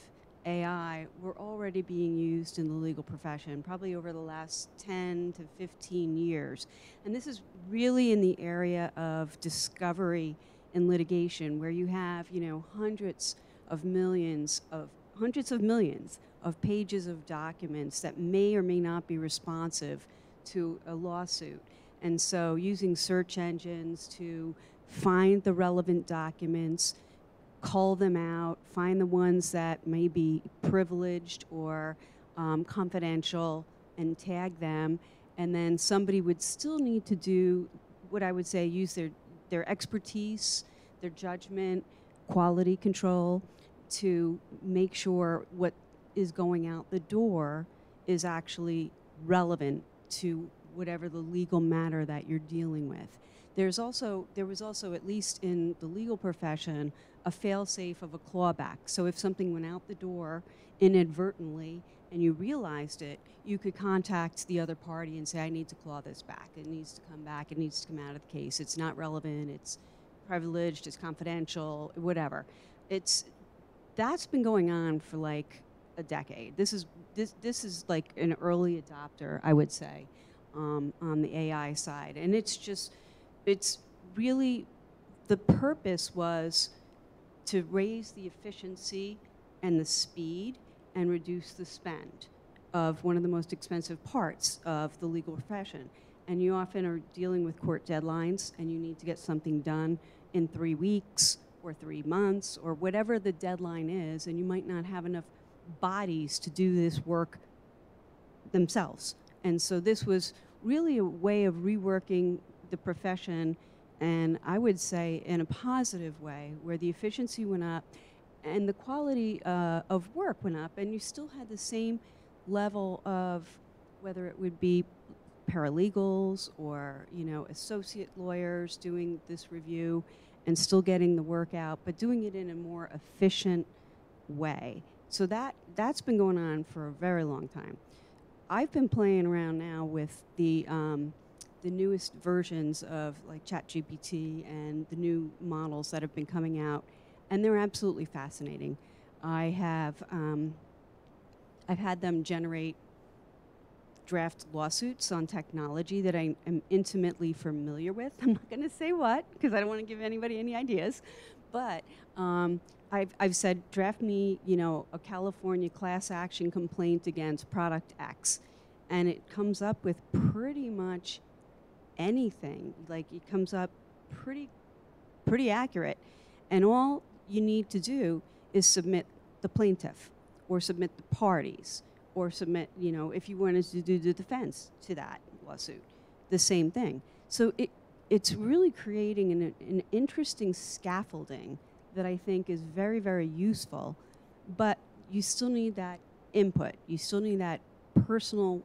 A I were already being used in the legal profession, probably over the last ten to fifteen years. And this is really in the area of discovery and litigation, where you have, you know, hundreds of millions of hundreds of millions of pages of documents that may or may not be responsive to a lawsuit. And so using search engines to find the relevant documents, call them out, find the ones that may be privileged or um, confidential, and tag them. And then somebody would still need to do what I would say, use their, their expertise, their judgment, quality control, to make sure what is going out the door is actually relevant to whatever the legal matter that you're dealing with. There's also, there was also, at least in the legal profession, a fail-safe of a clawback. So if something went out the door inadvertently and you realized it, you could contact the other party and say, I need to claw this back. It needs to come back. It needs to come out of the case. It's not relevant. It's privileged. It's confidential, whatever. It's, that's been going on for like a decade. This is, this, this is like an early adopter, I would say, um, on the A I side. And it's just... It's really, the purpose was to raise the efficiency and the speed and reduce the spend of one of the most expensive parts of the legal profession. And you often are dealing with court deadlines, and you need to get something done in three weeks or three months or whatever the deadline is, and you might not have enough bodies to do this work themselves. And so this was really a way of reworking the profession, and I would say in a positive way, where the efficiency went up and the quality uh, of work went up, and you still had the same level of, whether it would be paralegals or, you know, associate lawyers doing this review and still getting the work out, but doing it in a more efficient way. So that, that's been going on for a very long time. I've been playing around now with the um, the newest versions of like ChatGPT and the new models that have been coming out, and they're absolutely fascinating. I have um, I've had them generate draft lawsuits on technology that I am intimately familiar with. I'm not going to say what, because I don't want to give anybody any ideas, but um, I've, I've said, draft me, you know, a California class action complaint against product X, and it comes up with pretty much anything. Like, it comes up pretty pretty accurate, and all you need to do is submit the plaintiff or submit the parties or submit, you know, if you wanted to do the defense to that lawsuit, the same thing. So it it's really creating an, an interesting scaffolding that I think is very, very useful, but you still need that input. You still need that personal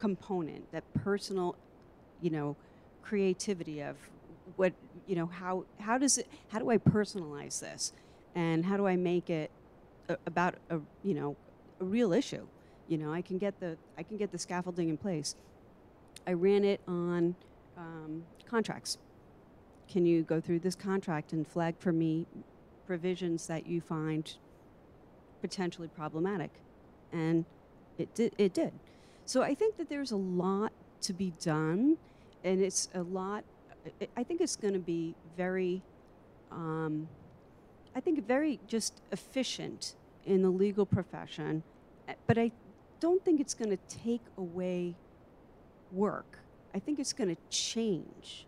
component, that personal, you know, creativity of what, you know, how how does it, how do I personalize this, and how do I make it a, about a, you know, a real issue? You know, I can get the I can get the scaffolding in place. I ran it on um, contracts. Can you go through this contract and flag for me provisions that you find potentially problematic? And it did. It did. So I think that there's a lot to be done, and it's a lot. I think it's going to be very, um, I think very just efficient in the legal profession, but I don't think it's going to take away work. I think it's going to change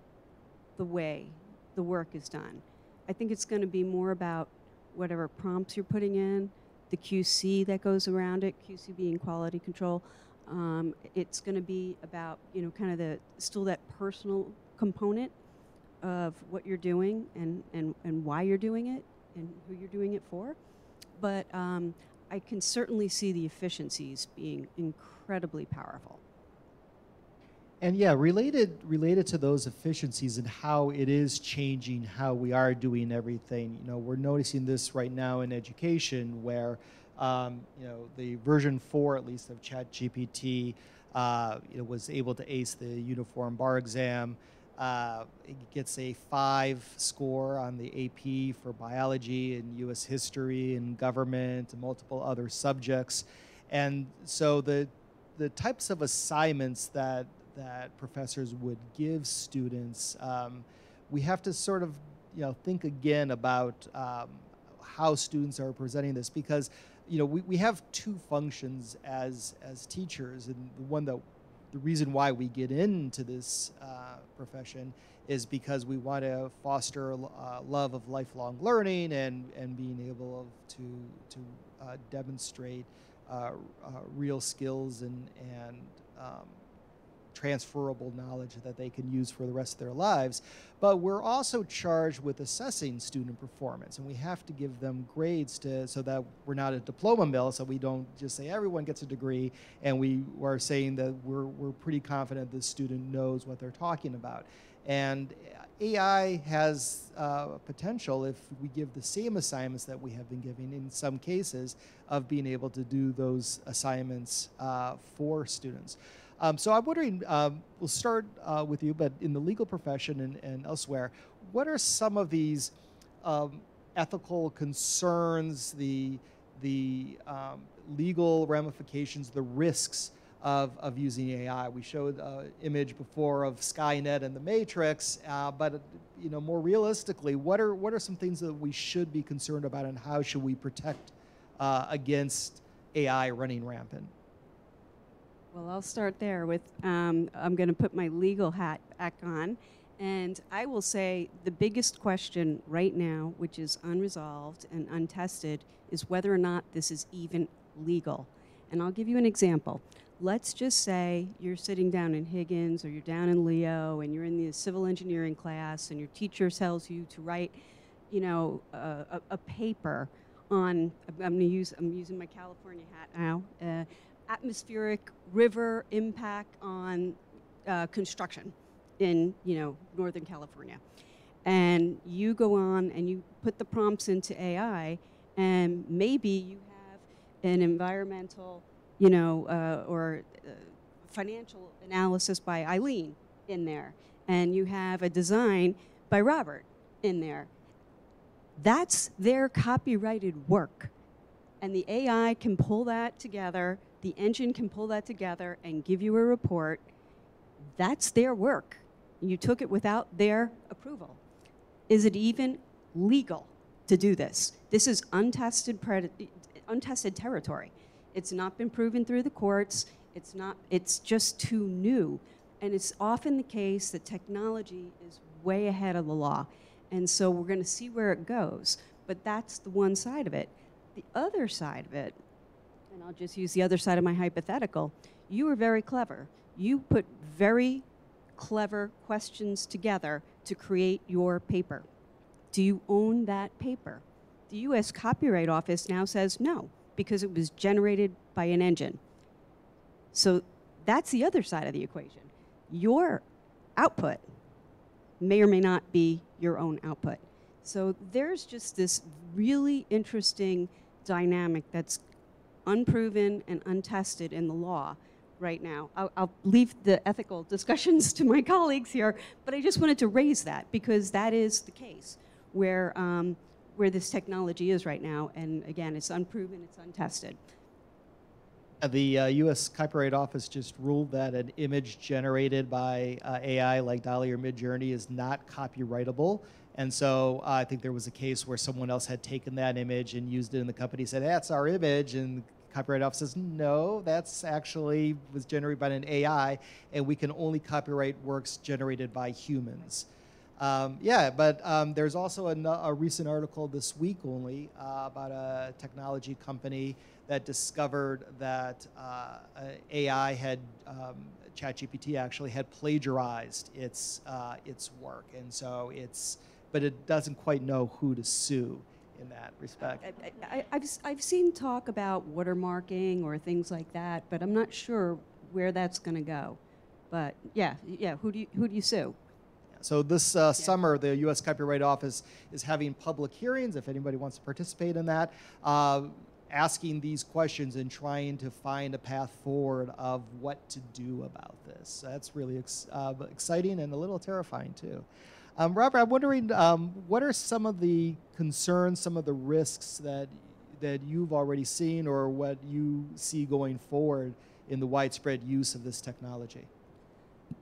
the way the work is done. I think it's going to be more about whatever prompts you're putting in, the Q C that goes around it, Q C being quality control. Um, it's going to be about, you know, kind of the, still that personal component of what you're doing and, and, and why you're doing it and who you're doing it for. But um, I can certainly see the efficiencies being incredibly powerful. And yeah, related, related to those efficiencies and how it is changing how we are doing everything, you know, we're noticing this right now in education where, Um, you know, the version four, at least, of ChatGPT uh, you know, was able to ace the uniform bar exam. Uh, it gets a five score on the A P for biology and U S history and government and multiple other subjects. And so the the types of assignments that that professors would give students, um, we have to sort of you know think again about um, how students are presenting this, because you know we, we have two functions as as teachers, and the one that the reason why we get into this uh, profession is because we want to foster uh, love of lifelong learning and and being able of, to to uh, demonstrate uh, uh, real skills and and um, transferable knowledge that they can use for the rest of their lives. But we're also charged with assessing student performance, and we have to give them grades to so that we're not a diploma mill, so we don't just say everyone gets a degree, and we are saying that we're, we're pretty confident the student knows what they're talking about. And A I has uh, potential, if we give the same assignments that we have been giving in some cases, of being able to do those assignments uh, for students. Um, so I'm wondering, um, we'll start uh, with you, but in the legal profession and, and elsewhere, what are some of these um, ethical concerns, the, the um, legal ramifications, the risks of, of using A I? We showed an image before of Skynet and the Matrix, uh, but you know, more realistically, what are, what are some things that we should be concerned about, and how should we protect uh, against A I running rampant? Well, I'll start there with, um, I'm going to put my legal hat back on, and I will say the biggest question right now, which is unresolved and untested, is whether or not this is even legal. And I'll give you an example. Let's just say you're sitting down in Higgins, or you're down in Leo, and you're in the civil engineering class, and your teacher tells you to write, you know, a, a paper on, I'm going to use, I'm using my California hat now, uh, atmospheric river impact on uh, construction in, you know, Northern California. And you go on and you put the prompts into A I, and maybe you have an environmental, you know, uh, or uh, financial analysis by Eileen in there, and you have a design by Robert in there. That's their copyrighted work. And the A I can pull that together, the engine can pull that together and give you a report. That's their work. You took it without their approval. Is it even legal to do this? This is untested, untested territory. It's not been proven through the courts. It's not, it's just too new. And it's often the case that technology is way ahead of the law. And so we're going to see where it goes. But that's the one side of it. The other side of it, and I'll just use the other side of my hypothetical, you were very clever. You put very clever questions together to create your paper. Do you own that paper? The U S Copyright Office now says no, because it was generated by an engine. So that's the other side of the equation. Your output may or may not be your own output. So there's just this really interesting dynamic that's unproven and untested in the law right now. I'll, I'll leave the ethical discussions to my colleagues here, but I just wanted to raise that, because that is the case where, um, where this technology is right now, and again, it's unproven, it's untested. The uh, U S Copyright Office just ruled that an image generated by uh, A I like DALL-E or Midjourney is not copyrightable. And so uh, I think there was a case where someone else had taken that image and used it, and the company said, that's our image. And the Copyright Office says, no, that's actually was generated by an A I, and we can only copyright works generated by humans. Um, yeah, but um, there's also a, a recent article this week only uh, about a technology company that discovered that uh, A I had, um, ChatGPT actually had plagiarized its uh, its work, and so it's, but it doesn't quite know who to sue in that respect. I, I, I've I've seen talk about watermarking or things like that, but I'm not sure where that's going to go. But yeah, yeah, who do you, who do you sue? So this uh, summer, the U S Copyright Office is having public hearings, if anybody wants to participate in that, uh, asking these questions and trying to find a path forward of what to do about this. That's really ex uh, exciting and a little terrifying too. Um, Robert, I'm wondering, um, what are some of the concerns, some of the risks that that you've already seen or what you see going forward in the widespread use of this technology?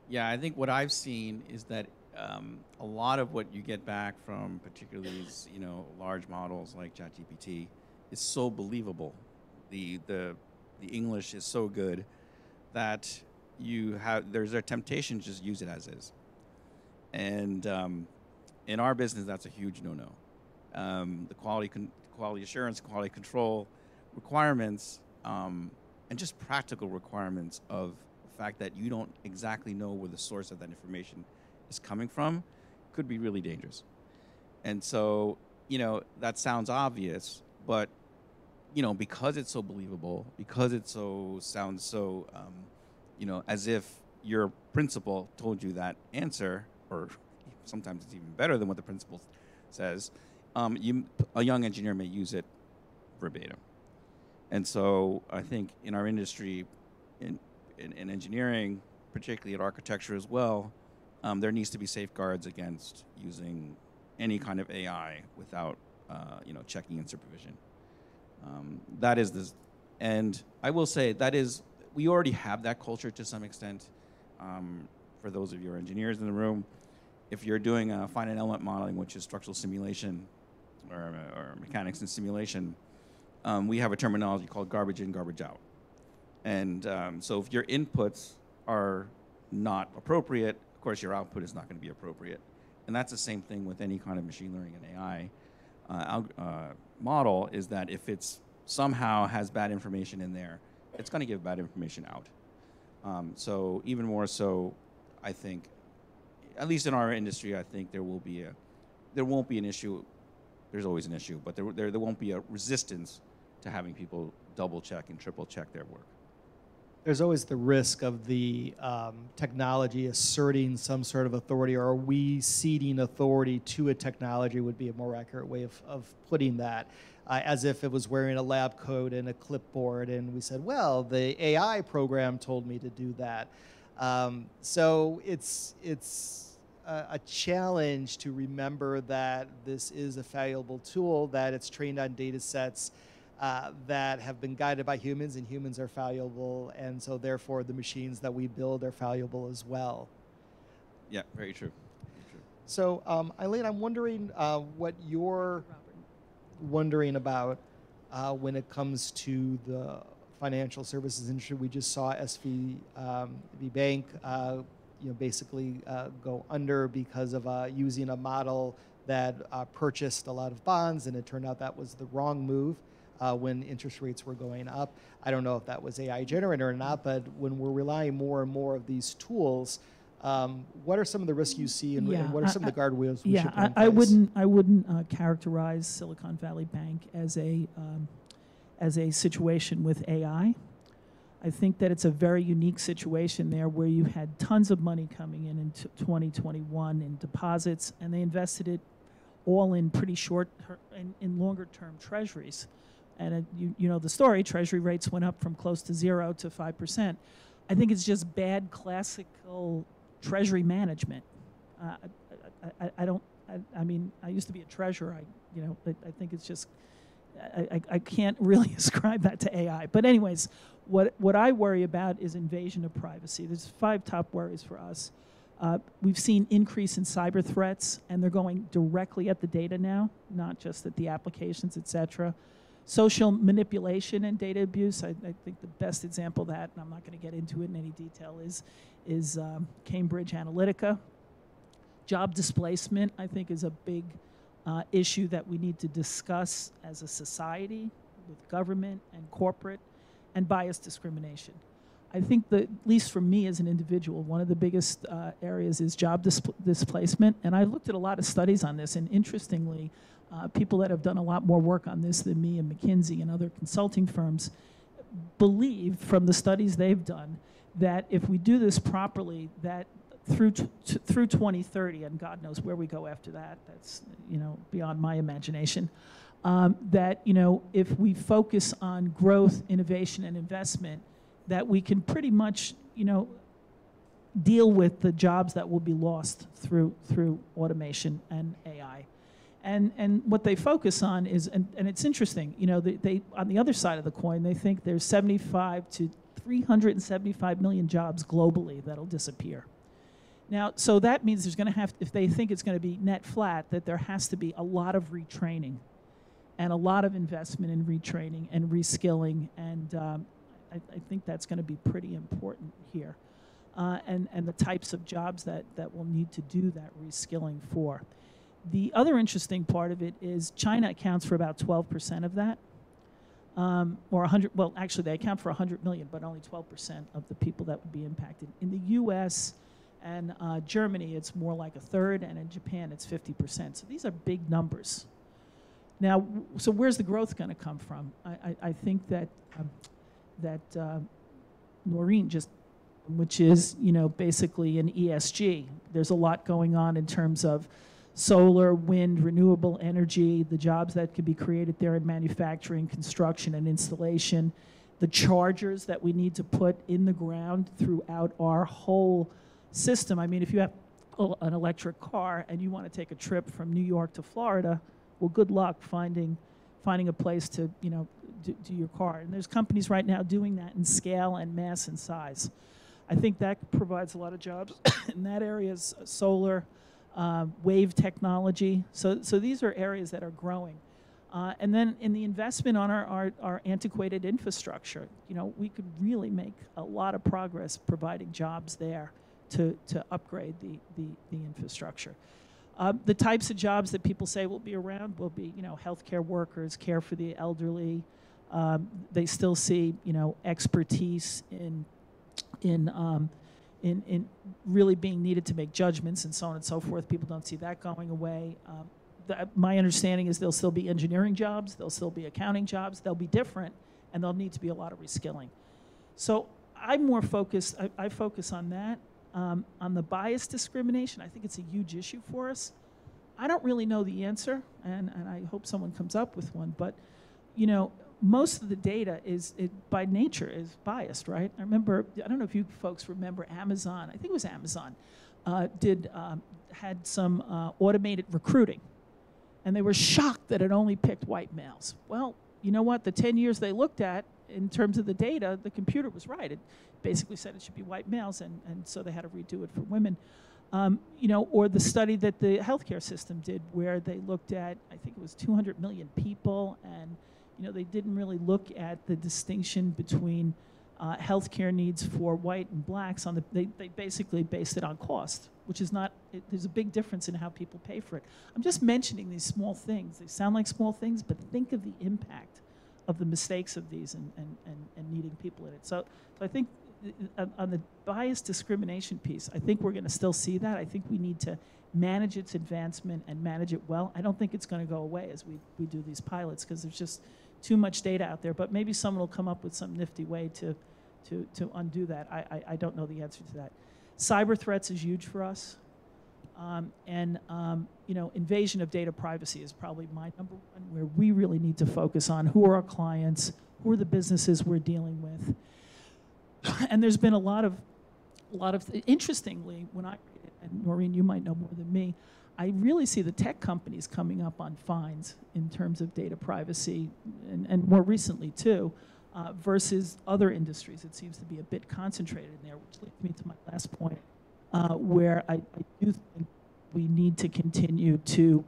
Yeah, I think what I've seen is that um, a lot of what you get back from particularly these, you know, large models like ChatGPT is so believable. The, the, the English is so good that you have, there's a temptation to just use it as is. And um, in our business, that's a huge no-no. Um, the quality, con quality assurance, quality control requirements, um, and just practical requirements of the fact that you don't exactly know where the source of that information is coming from could be really dangerous. And so, you know, that sounds obvious, but, you know, because it's so believable, because it so sounds so, um, you know, as if your principal told you that answer, or sometimes it's even better than what the principal says, um, you, a young engineer may use it verbatim. And so I think in our industry, in, in, in engineering, particularly at architecture as well, um, there needs to be safeguards against using any kind of A I without uh, you know, checking and supervision. Um, that is this, and I will say that is, we already have that culture to some extent. Um, For those of you who are engineers in the room, if you're doing a finite element modeling, which is structural simulation or, or mechanics and simulation, um, we have a terminology called garbage in, garbage out. And um, so if your inputs are not appropriate, of course your output is not going to be appropriate. And that's the same thing with any kind of machine learning and A I uh, uh, model, is that if it's somehow has bad information in there, it's going to give bad information out. Um, so even more so, I think, at least in our industry, I think there will be a, there won't be an issue. There's always an issue, but there, there, there won't be a resistance to having people double check and triple check their work. There's always the risk of the um, technology asserting some sort of authority, or we ceding authority to a technology would be a more accurate way of, of putting that, uh, as if it was wearing a lab coat and a clipboard and we said, well, the A I program told me to do that. Um, so it's, it's a, a challenge to remember that this is a valuable tool, that it's trained on data sets uh, that have been guided by humans, and humans are valuable, and so therefore the machines that we build are valuable as well. Yeah, very true. Very true. So um, Eileen, I'm wondering uh, what you're wondering about uh, when it comes to the financial services industry. We just saw S V B um, Bank, uh, you know, basically uh, go under because of uh, using a model that uh, purchased a lot of bonds, and it turned out that was the wrong move uh, when interest rates were going up. I don't know if that was A I generated or not, but when we're relying more and more of these tools, um, what are some of the risks you see, and, yeah, and what are some I, of the guardrails we yeah, should put in place? I wouldn't, I wouldn't uh, characterize Silicon Valley Bank as a um, as a situation with A I. I think that it's a very unique situation there, where you had tons of money coming in in twenty twenty-one in deposits, and they invested it all in pretty short, in, in longer term treasuries. And it, you, you know the story, treasury rates went up from close to zero to five percent. I think it's just bad classical treasury management. Uh, I, I, I don't, I, I mean, I used to be a treasurer, I, you know, I, I think it's just, I, I can't really ascribe that to A I. But anyways, what, what I worry about is invasion of privacy. There's five top worries for us. Uh, we've seen increase in cyber threats, and they're going directly at the data now, not just at the applications, et cetera. Social manipulation and data abuse, I, I think the best example of that, and I'm not going to get into it in any detail, is, is um, Cambridge Analytica. Job displacement, I think, is a big Uh, issue that we need to discuss as a society, with government and corporate, and bias discrimination. I think that, at least for me as an individual, one of the biggest uh, areas is job dis displacement, and I looked at a lot of studies on this, and interestingly, uh, people that have done a lot more work on this than me and McKinsey and other consulting firms believe from the studies they've done that if we do this properly, that Through t t through twenty thirty, and God knows where we go after that. That's, you know, beyond my imagination. um, that, you know, if we focus on growth, innovation, and investment, that we can pretty much, you know, deal with the jobs that will be lost through through automation and A I. And and what they focus on is, and, and it's interesting, you know, they, they on the other side of the coin, they think there's seventy-five to three hundred seventy-five million jobs globally that'll disappear. Now, so that means there's going to have, if they think it's going to be net flat, that there has to be a lot of retraining and a lot of investment in retraining and reskilling, and um, I, I think that's going to be pretty important here. Uh, and, and the types of jobs that, that we'll need to do that reskilling for. The other interesting part of it is China accounts for about twelve percent of that, um, or one hundred, well, actually they account for one hundred million, but only twelve percent of the people that would be impacted. In the U S and uh, Germany, it's more like a third, and in Japan, it's fifty percent. So these are big numbers. Now, so where's the growth gonna come from? I, I, I think that, um, that uh, Noreen just, which is, you know, basically an E S G. There's a lot going on in terms of solar, wind, renewable energy, the jobs that could be created there in manufacturing, construction, and installation, the chargers that we need to put in the ground throughout our whole system. I mean, if you have an electric car and you want to take a trip from New York to Florida, well, good luck finding finding a place to, you know, do, do your car. And there's companies right now doing that in scale and mass and size. I think that provides a lot of jobs in that area is solar, uh, wave technology. So, so these are areas that are growing. Uh, and then in the investment on our, our, our antiquated infrastructure, you know, we could really make a lot of progress providing jobs there to, to upgrade the, the, the infrastructure. Uh, the types of jobs that people say will be around will be, you know, healthcare workers, care for the elderly. Um, they still see, you know, expertise in In, um, in, in really being needed to make judgments and so on and so forth. People don't see that going away. Um, the, my understanding is there'll still be engineering jobs, there'll still be accounting jobs, they'll be different, and there'll need to be a lot of reskilling. So I'm more focused, I, I focus on that. Um, on the bias discrimination, I think it's a huge issue for us. I don't really know the answer, and, and I hope someone comes up with one, but, you know, most of the data is, it, by nature, is biased, right? I remember, I don't know if you folks remember Amazon, I think it was Amazon, uh, did, um, had some uh, automated recruiting. And they were shocked that it only picked white males. Well, you know what, the ten years they looked at, in terms of the data, the computer was right. It basically said it should be white males, and, and so they had to redo it for women. Um, you know, or the study that the healthcare system did where they looked at, I think it was two hundred million people, and you know, they didn't really look at the distinction between uh, healthcare needs for white and blacks. On the, they, they basically based it on cost, which is not, it, there's a big difference in how people pay for it. I'm just mentioning these small things. They sound like small things, but think of the impact of the mistakes of these and, and, and, and needing people in it. So, so I think on the bias discrimination piece, I think we're going to still see that. I think we need to manage its advancement and manage it well. I don't think it's going to go away as we, we do these pilots, because there's just too much data out there, but maybe someone will come up with some nifty way to, to, to undo that. I, I, I don't know the answer to that. Cyber threats is huge for us. Um, and, um, you know, invasion of data privacy is probably my number one, where we really need to focus on who are our clients, who are the businesses we're dealing with. And there's been a lot of, a lot of, interestingly, when I, and Noreen, you might know more than me, I really see the tech companies coming up on fines in terms of data privacy, and, and more recently too, uh, versus other industries. It seems to be a bit concentrated in there, which leads me to my last point, uh, where I, I do think we need to continue to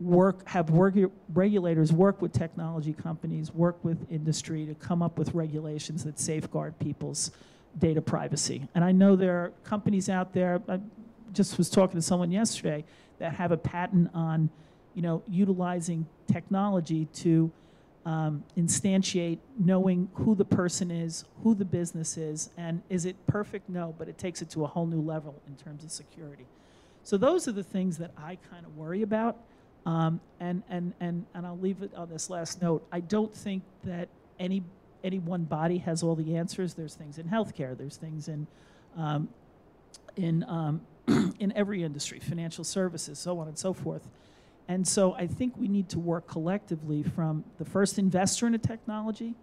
work, have work, regulators work with technology companies, work with industry to come up with regulations that safeguard people's data privacy. And I know there are companies out there, I just was talking to someone yesterday, that have a patent on, you know, utilizing technology to um, instantiate knowing who the person is, who the business is, and is it perfect? No, but it takes it to a whole new level in terms of security. So those are the things that I kind of worry about. Um, and, and, and, and I'll leave it on this last note. I don't think that any, any one body has all the answers. There's things in healthcare, there's things in, um, in, um, in every industry, financial services, so on and so forth. And so I think we need to work collectively from the first investor in a technology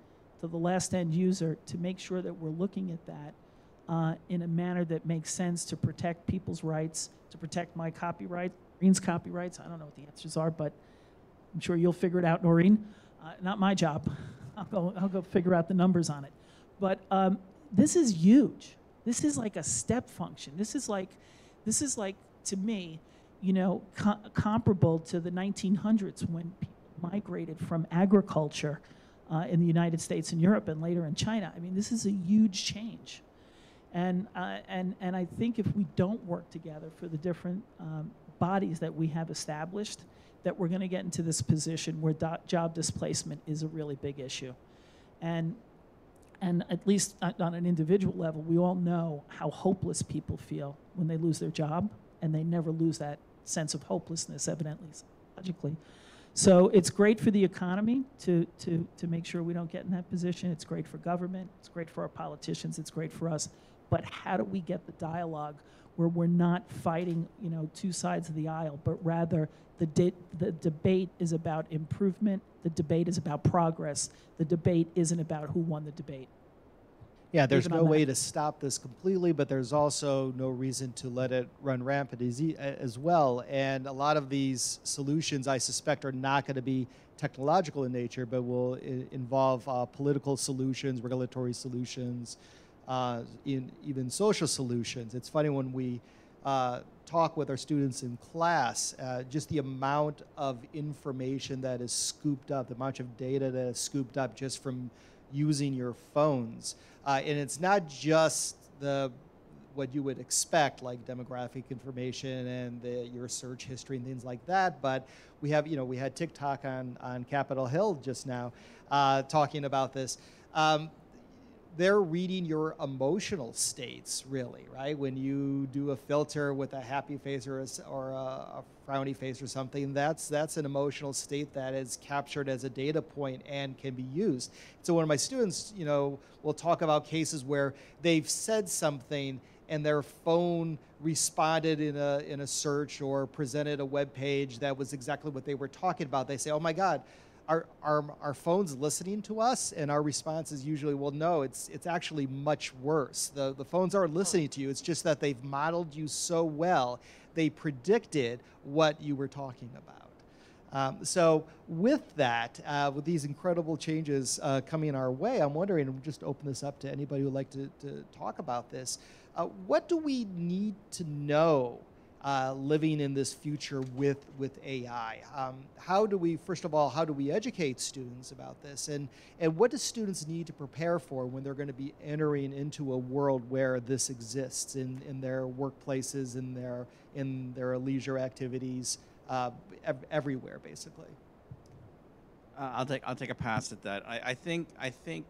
to the last end user to make sure that we're looking at that uh, in a manner that makes sense to protect people's rights, to protect my copyright, Noreen's copyrights. I don't know what the answers are, but I'm sure you'll figure it out, Noreen. Uh, not my job. I'll go, I'll go figure out the numbers on it. But um, this is huge. This is like a step function. This is like, this is like to me, you know, co comparable to the nineteen hundreds when people migrated from agriculture uh, in the United States and Europe and later in China. I mean, this is a huge change. And, uh, and, and I think if we don't work together for the different um, bodies that we have established, that we're gonna get into this position where do job displacement is a really big issue. And, and at least on an individual level, we all know how hopeless people feel when they lose their job, and they never lose that sense of hopelessness, evidently, logically. So it's great for the economy to, to, to make sure we don't get in that position. It's great for government. It's great for our politicians. It's great for us. But how do we get the dialogue where we're not fighting, you know, two sides of the aisle, but rather the, de the debate is about improvement. The debate is about progress. The debate isn't about who won the debate. Yeah, there's no way to stop this completely, but there's also no reason to let it run rampant as well. And a lot of these solutions, I suspect, are not going to be technological in nature, but will involve uh, political solutions, regulatory solutions, uh, in even social solutions. It's funny when we uh, talk with our students in class, uh, just the amount of information that is scooped up, the amount of data that is scooped up just from using your phones. Uh, and it's not just the what you would expect, like demographic information and the, your search history and things like that. But we have, you know, we had TikTok on on Capitol Hill just now, uh, talking about this. Um, they're reading your emotional states, really, right? When you do a filter with a happy face or a, or a, a frowny face or something, that's that's an emotional state that is captured as a data point and can be used. So one of my students, you know, will talk about cases where they've said something and their phone responded in a in a search or presented a web page that was exactly what they were talking about. They say, "Oh my God, Are, are, are phones listening to us?" And our response is usually, well, no, it's, it's actually much worse. The, the phones aren't listening to you. It's just that they've modeled you so well, they predicted what you were talking about. Um, so with that, uh, with these incredible changes uh, coming our way, I'm wondering, and we'll just open this up to anybody who'd like to, to talk about this, uh, what do we need to know Uh, living in this future with, with A I? Um, how do we, first of all, how do we educate students about this? And, and what do students need to prepare for when they're going to be entering into a world where this exists in, in their workplaces, in their, in their leisure activities, uh, ev everywhere, basically? Uh, I'll, take, I'll take a pass at that. I, I, think, I think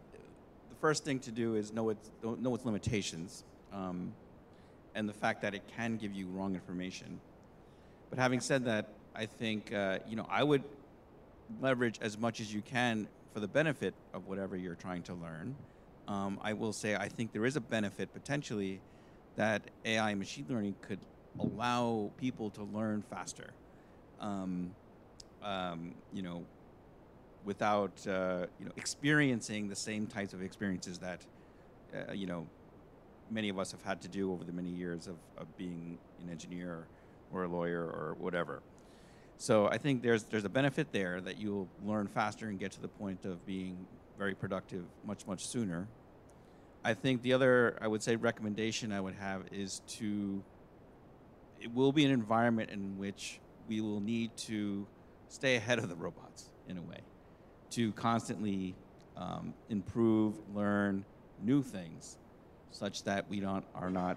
the first thing to do is know its, know its limitations. Um, and the fact that it can give you wrong information. But having said that, I think, uh, you know, I would leverage as much as you can for the benefit of whatever you're trying to learn. Um, I will say, I think there is a benefit potentially that A I and machine learning could allow people to learn faster, um, um, you know, without, uh, you know, experiencing the same types of experiences that, uh, you know, many of us have had to do over the many years of, of being an engineer or a lawyer or whatever. So I think there's there's a benefit there that you'll learn faster and get to the point of being very productive much, much sooner. I think the other, I would say, recommendation I would have is to, it will be an environment in which we will need to stay ahead of the robots in a way, to constantly um, improve, learn new things, such that we don't are not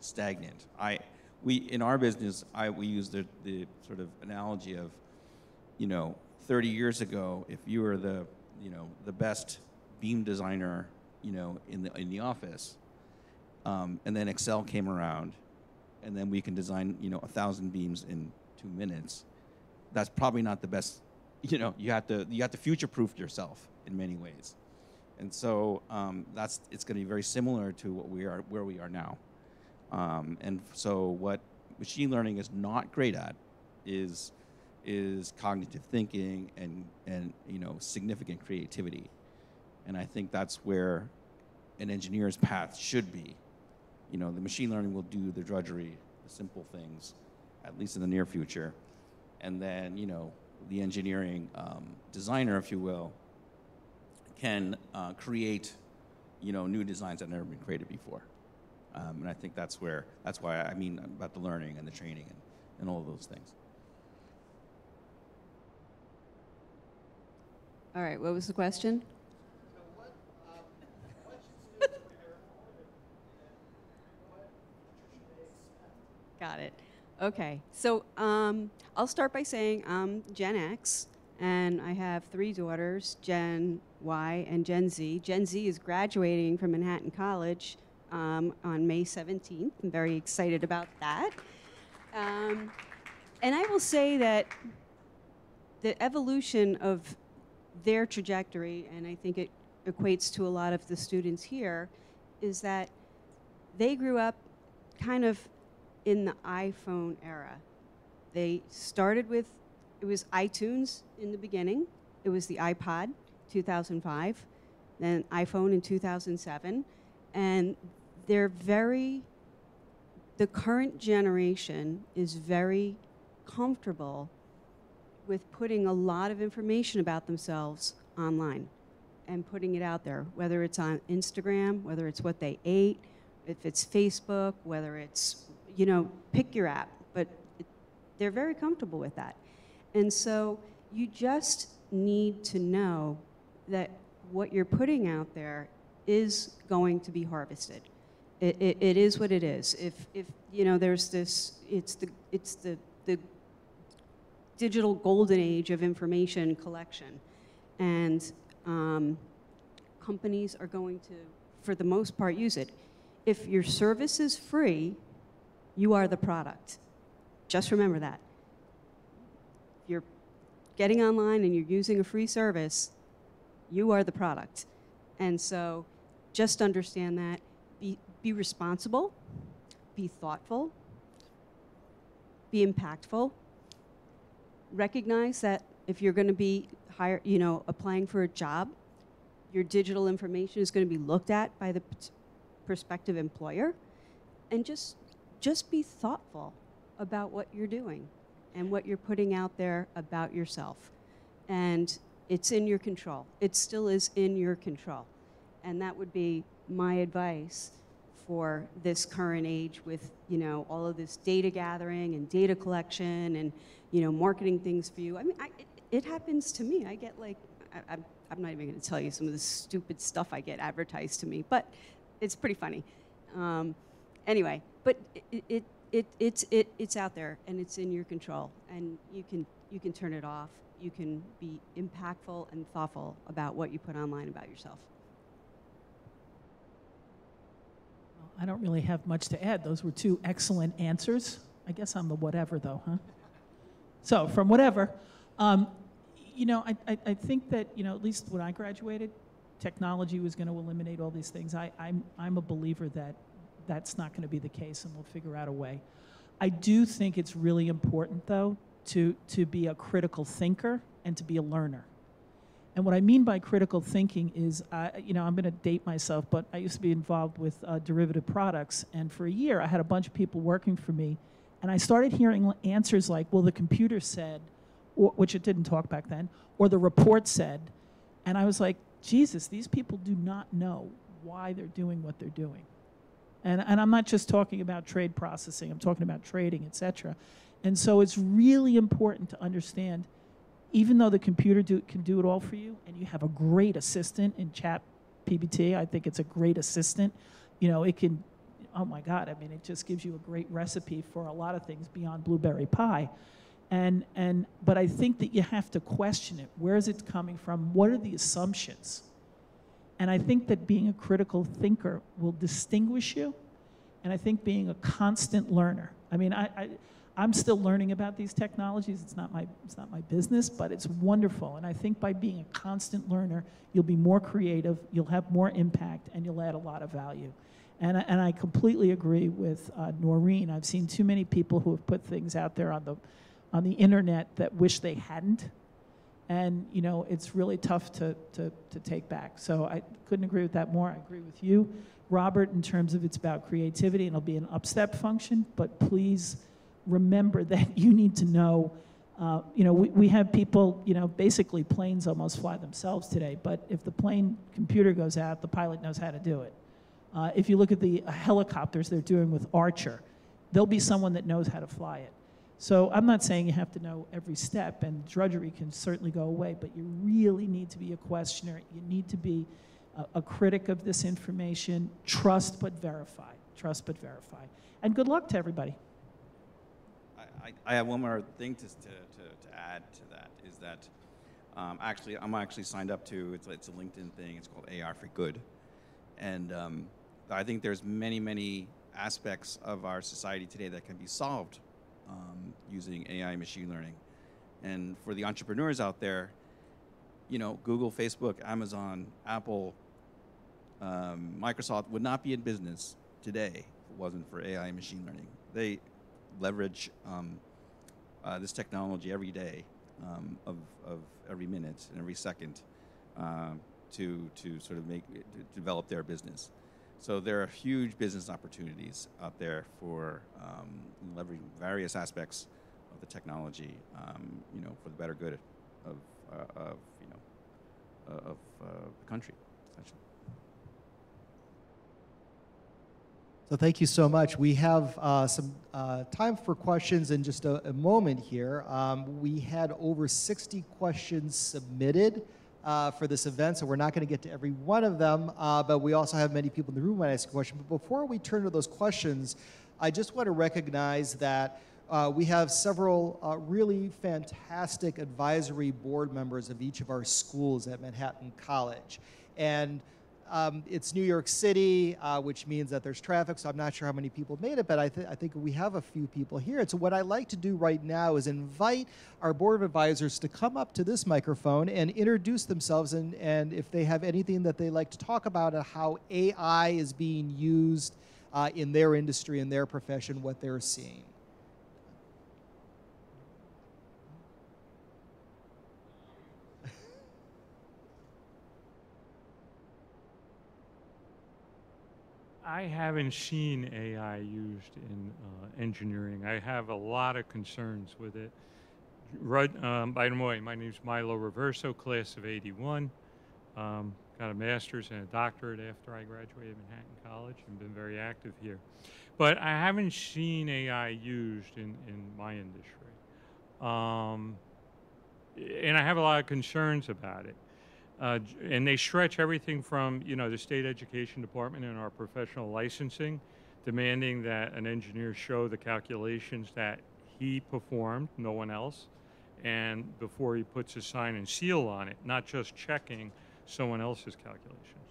stagnant. I, we in our business, I we use the the sort of analogy of, you know, thirty years ago, if you were the you know the best beam designer, you know, in the in the office, um, and then Excel came around, and then we can design you know a thousand beams in two minutes. That's probably not the best. You know, you have to you have to future-proof yourself in many ways. And so um, that's it's going to be very similar to what we are where we are now. Um, and so what machine learning is not great at is is cognitive thinking and, and you know, significant creativity. And I think that's where an engineer's path should be. You know, the machine learning will do the drudgery, the simple things, at least in the near future. And then, you know, the engineering um, designer, if you will, can uh, create, you know, new designs that have never been created before. Um, and I think that's where, that's why I mean about the learning and the training and, and all of those things. All right, what was the question? So what, um, what should students prepare for and what should they expect? Got it. Okay, so um, I'll start by saying I'm Gen X, and I have three daughters, Gen Y and Gen Z. Gen Z is graduating from Manhattan College um, on May seventeenth. I'm very excited about that. Um, and I will say that the evolution of their trajectory, and I think it equates to a lot of the students here, is that they grew up kind of in the iPhone era. They started with, it was iTunes in the beginning, it was the iPod, two thousand five, then iPhone in two thousand seven, and they're very, the current generation is very comfortable with putting a lot of information about themselves online and putting it out there, whether it's on Instagram, whether it's what they ate, if it's Facebook, whether it's, you know, pick your app, but it, they're very comfortable with that. And so you just need to know that what you're putting out there is going to be harvested. It, it, it is what it is. If, if, you know, there's this, it's the, it's the, the digital golden age of information collection. And um, companies are going to, for the most part, use it. If your service is free, you are the product. Just remember that. You're getting online and you're using a free service, you are the product. And so just understand that. Be, be responsible, be thoughtful, be impactful. Recognize that if you're going to be hire, you know, applying for a job, your digital information is going to be looked at by the prospective employer. And just Just be thoughtful about what you're doing and what you're putting out there about yourself. And it's in your control. It still is in your control. And that would be my advice for this current age with, you know, all of this data gathering and data collection and, you know, marketing things for you. I mean, I, it, it happens to me. I get like, I, I'm, I'm not even going to tell you some of the stupid stuff I get advertised to me, but it's pretty funny. Um, anyway. But it, it, it, it's, it, it's out there, and it's in your control, and you can, you can turn it off. You can be impactful and thoughtful about what you put online about yourself. I don't really have much to add. Those were two excellent answers. I guess I'm the whatever, though, huh? So from whatever, um, you know, I, I, I think that, you know, at least when I graduated, technology was going to eliminate all these things. I, I'm, I'm a believer that that's not going to be the case, and we'll figure out a way. I do think it's really important, though, to, to be a critical thinker and to be a learner. And what I mean by critical thinking is, uh, you know, I'm going to date myself, but I used to be involved with uh, derivative products, and for a year I had a bunch of people working for me, and I started hearing answers like, well, the computer said, or, which it didn't talk back then, or the report said, and I was like, Jesus, these people do not know why they're doing what they're doing. And, and I'm not just talking about trade processing, I'm talking about trading, et cetera. And so it's really important to understand, even though the computer do, can do it all for you, and you have a great assistant in Chat G P T, I think it's a great assistant. You know, it can, oh my God, I mean, it just gives you a great recipe for a lot of things beyond blueberry pie. And, and, but I think that you have to question it. Where is it coming from? What are the assumptions? And I think that being a critical thinker will distinguish you, and I think being a constant learner. I mean, I, I, I'm still learning about these technologies. It's not my, it's not my business, but it's wonderful. And I think by being a constant learner, you'll be more creative, you'll have more impact, and you'll add a lot of value. And, and I completely agree with uh, Noreen. I've seen too many people who have put things out there on the on the internet that wish they hadn't. And you know, it's really tough to, to, to take back. So I couldn't agree with that more. I agree with you, Robert, in terms of it's about creativity, and it'll be an upstep function, but please remember that you need to know, uh, you know, we, we have people, you know, basically planes almost fly themselves today, but if the plane computer goes out, the pilot knows how to do it. Uh, if you look at the helicopters they're doing with Archer, there'll be someone that knows how to fly it. So I'm not saying you have to know every step, and drudgery can certainly go away, but you really need to be a questioner. You need to be a, a critic of this information. Trust but verify. Trust but verify. And good luck to everybody. I, I, I have one more thing to, to, to, to add to that, is that um, actually, I'm actually signed up to, it's, it's a LinkedIn thing, it's called A R for Good. And um, I think there's many, many aspects of our society today that can be solved Um, using A I and machine learning. And for the entrepreneurs out there, you know, Google, Facebook, Amazon, Apple, um, Microsoft would not be in business today if it wasn't for A I and machine learning. They leverage um, uh, this technology every day, um, of, of every minute and every second, uh, to, to sort of make, to develop their business. So there are huge business opportunities out there for um, leveraging various aspects of the technology, um, you know, for the better good of, uh, of you know, uh, of uh, the country, essentially. So thank you so much. We have uh, some uh, time for questions in just a, a moment here. Um, we had over sixty questions submitted Uh, for this event, so we're not going to get to every one of them, uh, but we also have many people in the room who might ask a question. But before we turn to those questions, I just want to recognize that uh, we have several uh, really fantastic advisory board members of each of our schools at Manhattan College. And um, it's New York City, uh, which means that there's traffic, so I'm not sure how many people made it, but I, th I think we have a few people here. And so what I like to do right now is invite our board of advisors to come up to this microphone and introduce themselves, and, and if they have anything that they like to talk about and how A I is being used uh, in their industry, in their profession, what they're seeing. I haven't seen A I used in uh, engineering. I have a lot of concerns with it. Right, um, by the way, my name's Milo Reverso, class of eighty-one. Um, got a master's and a doctorate after I graduated Manhattan College and been very active here. But I haven't seen A I used in, in my industry. Um, and I have a lot of concerns about it. Uh, and they stretch everything from, you know, the state education department and our professional licensing, demanding that an engineer show the calculations that he performed, no one else, and before he puts a sign and seal on it, not just checking someone else's calculations.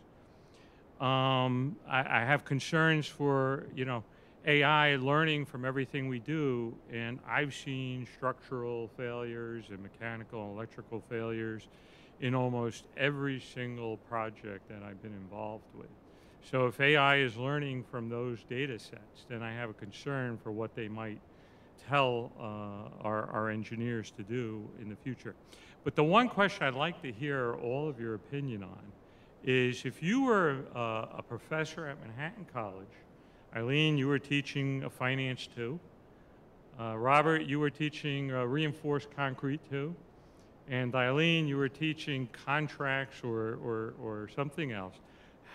Um, I, I have concerns for, you know, A I learning from everything we do, and I've seen structural failures and mechanical and electrical failures in almost every single project that I've been involved with. So if A I is learning from those data sets, then I have a concern for what they might tell uh, our, our engineers to do in the future. But the one question I'd like to hear all of your opinion on is, if you were uh, a professor at Manhattan College, Eileen, you were teaching uh, finance too. Uh, Robert, you were teaching uh, reinforced concrete too. And Eileen, you were teaching contracts or, or, or something else.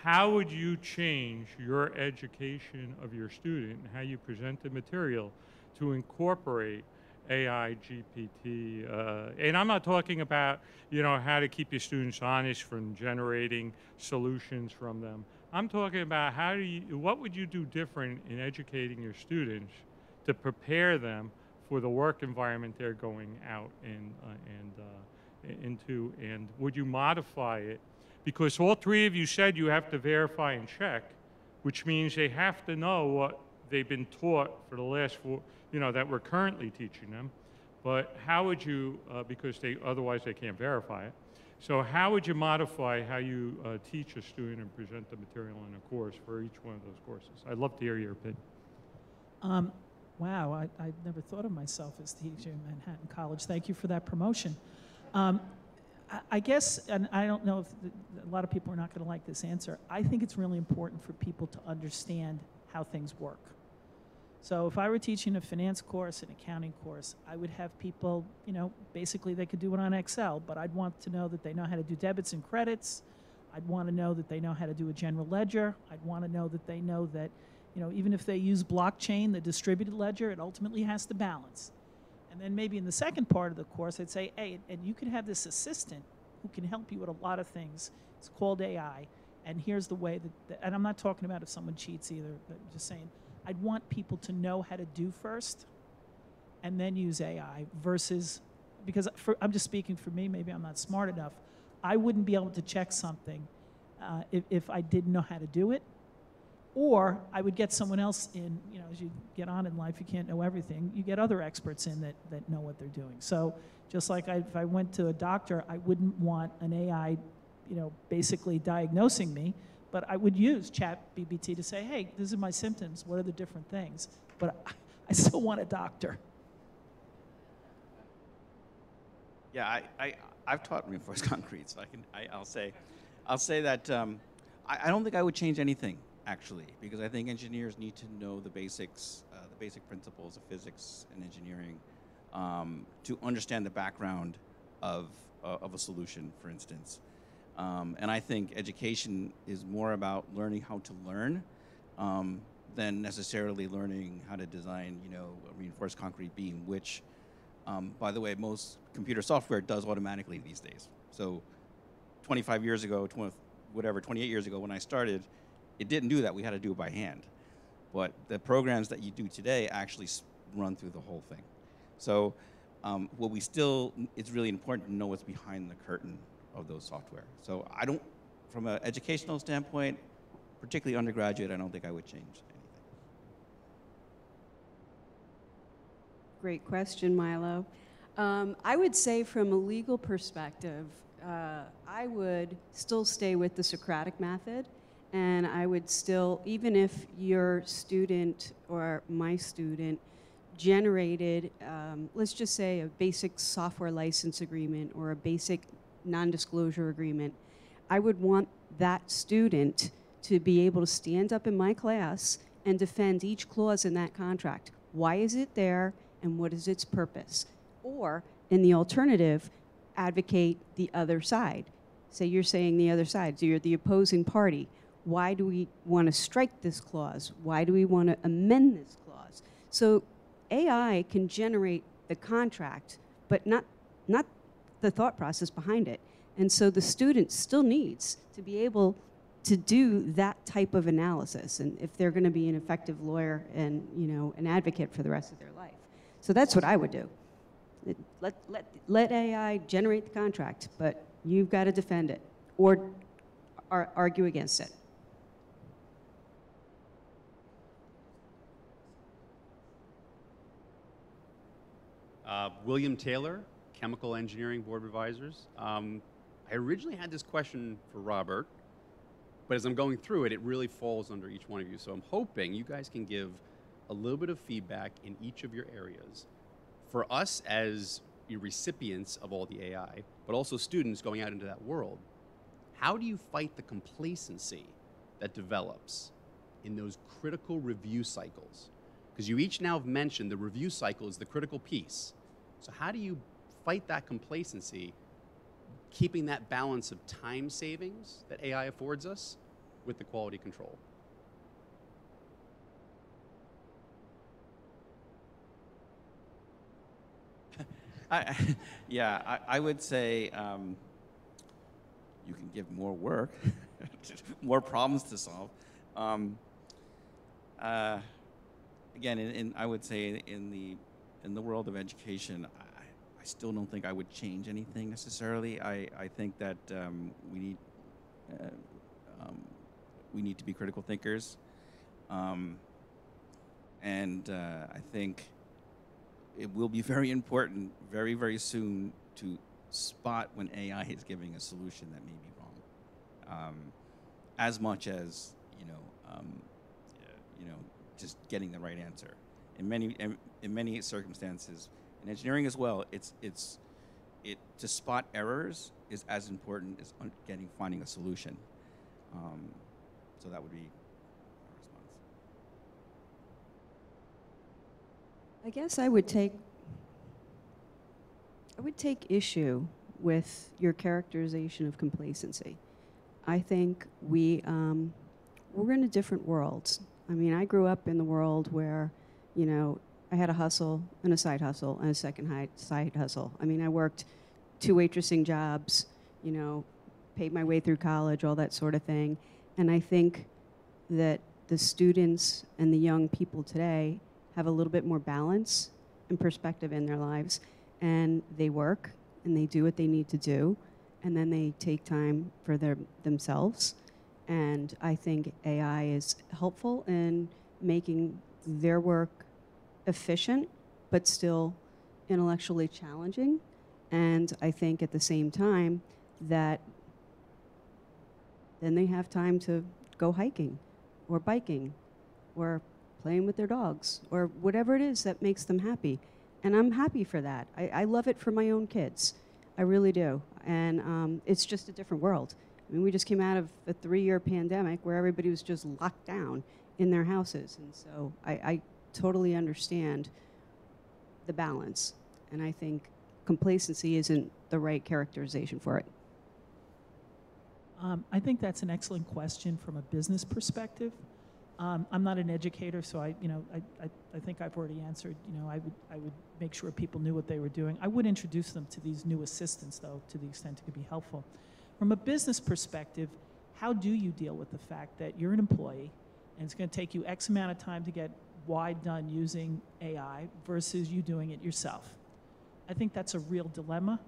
How would you change your education of your student and how you present the material to incorporate A I, G P T? Uh, and I'm not talking about, you know, how to keep your students honest from generating solutions from them. I'm talking about how do you, what would you do different in educating your students to prepare them for the work environment they're going out and, uh, and uh, into, and would you modify it? Because all three of you said you have to verify and check, which means they have to know what they've been taught for the last four, you know, that we're currently teaching them. But how would you, uh, because they otherwise they can't verify it. So how would you modify how you uh, teach a student and present the material in a course for each one of those courses? I'd love to hear your opinion. Um Wow, I, I never thought of myself as teacher at Manhattan College. Thank you for that promotion. Um, I, I guess, and I don't know if the, a lot of people are not going to like this answer, I think it's really important for people to understand how things work. So if I were teaching a finance course, an accounting course, I would have people, you know, basically they could do it on Excel, but I'd want to know that they know how to do debits and credits. I'd want to know that they know how to do a general ledger. I'd want to know that they know that, you know, even if they use blockchain, the distributed ledger, it ultimately has to balance. And then maybe in the second part of the course, I'd say, hey, and you could have this assistant who can help you with a lot of things. It's called A I, and here's the way that, that and I'm not talking about if someone cheats either, but I'm just saying, I'd want people to know how to do first and then use A I versus, because for, I'm just speaking for me, maybe I'm not smart enough. I wouldn't be able to check something uh, if, if I didn't know how to do it. Or I would get someone else in, you know, as you get on in life, you can't know everything. You get other experts in that, that know what they're doing. So just like I, if I went to a doctor, I wouldn't want an A I, you know, basically diagnosing me. But I would use ChatGPT to say, hey, these are my symptoms. What are the different things? But I, I still want a doctor. Yeah, I, I, I've taught reinforced concrete, so I can, I, I'll say, I'll say that um, I, I don't think I would change anything, actually, because I think engineers need to know the basics, uh, the basic principles of physics and engineering um, to understand the background of, uh, of a solution, for instance. Um, and I think education is more about learning how to learn um, than necessarily learning how to design, you know, a reinforced concrete beam, which, um, by the way, most computer software does automatically these days. So twenty-five years ago, twenty, whatever, twenty-eight years ago when I started, it didn't do that. We had to do it by hand. But the programs that you do today actually run through the whole thing. So um, what we still, it's really important to know what's behind the curtain of those software. So I don't, from an educational standpoint, particularly undergraduate, I don't think I would change anything. Great question, Milo. Um, I would say from a legal perspective, uh, I would still stay with the Socratic method, and I would still, even if your student or my student generated, um, let's just say a basic software license agreement or a basic non-disclosure agreement, I would want that student to be able to stand up in my class and defend each clause in that contract. Why is it there and what is its purpose? Or, in the alternative, advocate the other side. Say you're saying the other side, so you're the opposing party. Why do we want to strike this clause? Why do we want to amend this clause? So A I can generate the contract, but not, not the thought process behind it. And so the student still needs to be able to do that type of analysis, and if they're going to be an effective lawyer and, you know, an advocate for the rest of their life. So that's what I would do. Let, let, let A I generate the contract, but you've got to defend it or ar- argue against it. Uh, William Taylor, Chemical Engineering Board of Advisors. Um, I originally had this question for Robert, but as I'm going through it, it really falls under each one of you. So I'm hoping you guys can give a little bit of feedback in each of your areas for us as recipients of all the A I, but also students going out into that world. How do you fight the complacency that develops in those critical review cycles? Because you each now have mentioned the review cycle is the critical piece. So how do you fight that complacency, keeping that balance of time savings that A I affords us with the quality control? I, yeah, I, I would say um, you can give more work, more problems to solve. Um, uh, again, in, in, I would say in the, in the world of education, I, I still don't think I would change anything necessarily. I, I think that um, we need uh, um, we need to be critical thinkers, um, and uh, I think it will be very important very very soon to spot when A I is giving a solution that may be wrong, um, as much as you know um, you know just getting the right answer. in many in many circumstances. In engineering as well, it's it's it to spot errors is as important as getting finding a solution. Um, so that would be my response. I guess I would take I would take issue with your characterization of complacency. I think we um, we're in a different world. I mean, I grew up in the world where, you know, I had a hustle and a side hustle and a second side hustle. I mean, I worked two waitressing jobs, you know, paid my way through college, all that sort of thing. And I think that the students and the young people today have a little bit more balance and perspective in their lives. And they work and they do what they need to do. And then they take time for their themselves. And I think A I is helpful in making their work efficient, but still intellectually challenging. And I think at the same time that then they have time to go hiking or biking or playing with their dogs or whatever it is that makes them happy. And I'm happy for that. I, I love it for my own kids. I really do. And um, it's just a different world. I mean, we just came out of a three-year pandemic where everybody was just locked down in their houses. And so I, I totally understand the balance. And I think complacency isn't the right characterization for it. Um, I think that's an excellent question from a business perspective. Um, I'm not an educator, so I, you know, I, I, I think I've already answered. You know, I would, I would make sure people knew what they were doing. I would introduce them to these new assistants, though, to the extent it could be helpful. From a business perspective, how do you deal with the fact that you're an employee and it's going to take you X amount of time to get Y done using A I versus you doing it yourself? I think that's a real dilemma.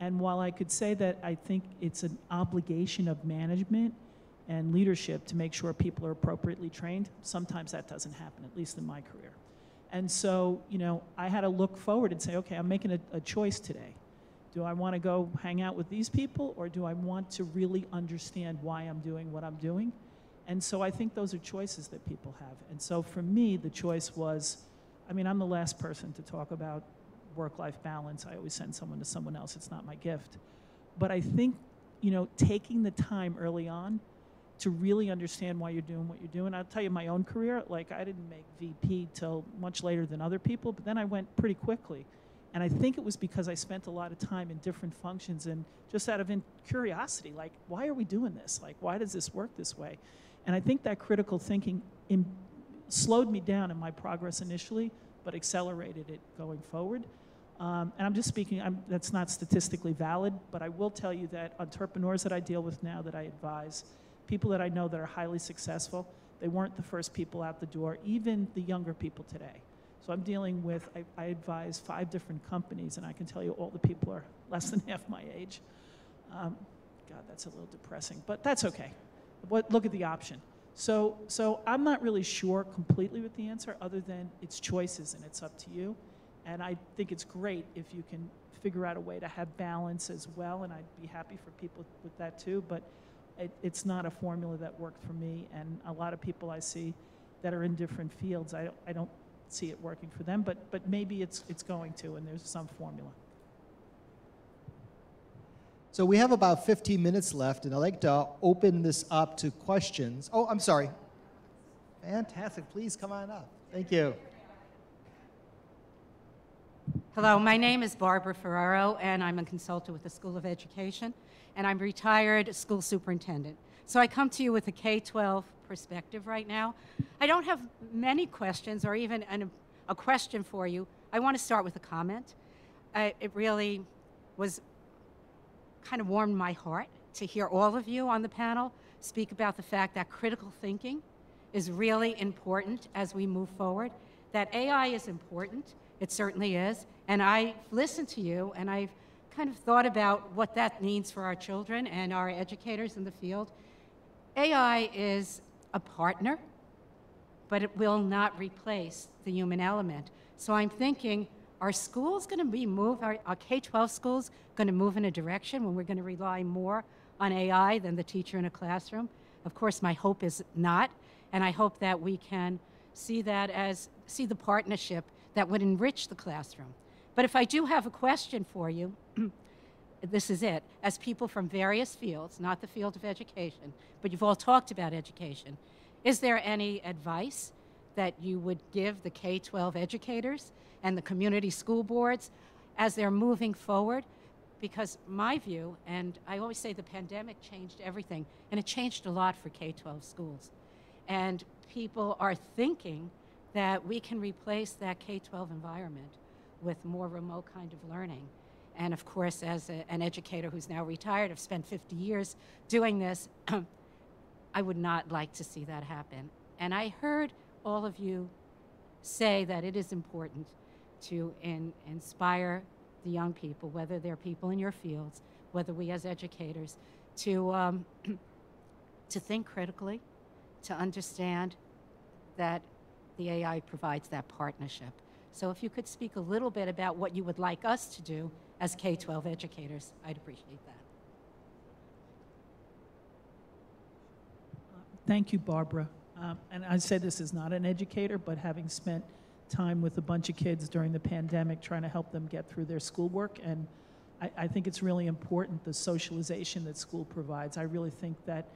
And while I could say that I think it's an obligation of management and leadership to make sure people are appropriately trained, sometimes that doesn't happen, at least in my career. And so, you know, I had to look forward and say, okay, I'm making a, a choice today. Do I want to go hang out with these people, or do I want to really understand why I'm doing what I'm doing? And so I think those are choices that people have. And so for me, the choice was, I mean, I'm the last person to talk about work-life balance. I always send someone to someone else. It's not my gift. But I think, you know, taking the time early on to really understand why you're doing what you're doing. I'll tell you my own career, like I didn't make V P till much later than other people, but then I went pretty quickly. And I think it was because I spent a lot of time in different functions and just out of curiosity, like, why are we doing this? Like, why does this work this way? And I think that critical thinking in, slowed me down in my progress initially, but accelerated it going forward. Um, and I'm just speaking, I'm, that's not statistically valid, but I will tell you that entrepreneurs that I deal with now that I advise, people that I know that are highly successful, they weren't the first people out the door, even the younger people today. So I'm dealing with, I, I advise five different companies, and I can tell you all the people are less than half my age. Um, God, that's a little depressing, but that's okay. What, look at the option. So, so I'm not really sure completely with the answer, other than it's choices and it's up to you. And I think it's great if you can figure out a way to have balance as well, and I'd be happy for people with that too, but it, it's not a formula that worked for me, and a lot of people I see that are in different fields, I don't, I don't see it working for them, but, but maybe it's, it's going to, and there's some formula. So we have about fifteen minutes left, and I'd like to open this up to questions. Oh, I'm sorry. Fantastic. Please come on up. Thank you. Hello, my name is Barbara Ferraro, and I'm a consultant with the School of Education, and I'm retired school superintendent. So I come to you with a K twelve perspective right now. I don't have many questions or even an, a question for you. I want to start with a comment. I, it really was kind of warmed my heart to hear all of you on the panel speak about the fact that critical thinking is really important as we move forward, that A I is important, it certainly is, and I've listened to you and I've kind of thought about what that means for our children and our educators in the field. A I is a partner, but it will not replace the human element. So I'm thinking, are schools going to be moved, are, are K twelve schools going to move in a direction when we're going to rely more on A I than the teacher in a classroom? Of course, my hope is not, and I hope that we can see that as, see the partnership that would enrich the classroom. But if I do have a question for you, this is it. As people from various fields, not the field of education, but you've all talked about education, is there any advice that you would give the K twelve educators and the community school boards as they're moving forward? Because my view, and I always say the pandemic changed everything, and it changed a lot for K twelve schools. And people are thinking that we can replace that K twelve environment with more remote kind of learning. And of course, as a, an educator who's now retired, I've spent fifty years doing this, I would not like to see that happen. And I heard all of you say that it is important to in, inspire the young people, whether they're people in your fields, whether we as educators, to, um, to think critically, to understand that the A I provides that partnership. So if you could speak a little bit about what you would like us to do as K twelve educators, I'd appreciate that. Thank you, Barbara. Um, and I say this is not an educator, but having spent time with a bunch of kids during the pandemic trying to help them get through their schoolwork, and I, I think it's really important, the socialization that school provides. I really think that,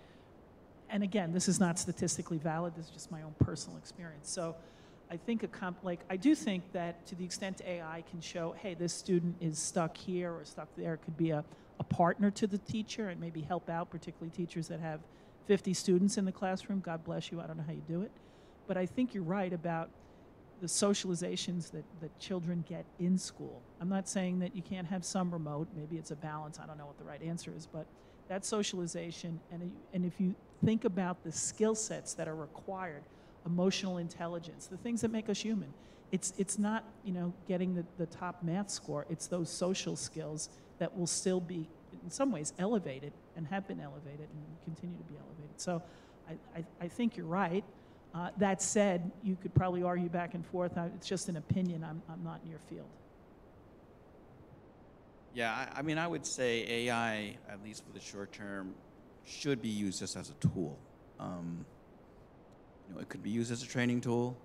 and again, this is not statistically valid, this is just my own personal experience. So I think a comp, like, I do think that to the extent A I can show, hey, this student is stuck here or stuck there, it could be a, a partner to the teacher and maybe help out, particularly teachers that have fifty students in the classroom. God bless you, I don't know how you do it. But I think you're right about the socializations that, that children get in school. I'm not saying that you can't have some remote, maybe it's a balance, I don't know what the right answer is, but that socialization, and, and if you think about the skill sets that are required, emotional intelligence, the things that make us human, it's, it's not, you know, getting the, the top math score, it's those social skills that will still be in some ways elevated and have been elevated and continue to be elevated. So I, I, I think you're right. Uh, that said, you could probably argue back and forth. I, it's just an opinion. I'm, I'm not in your field. Yeah, I, I mean, I would say A I, at least for the short term, should be used just as a tool. Um, you know, it could be used as a training tool,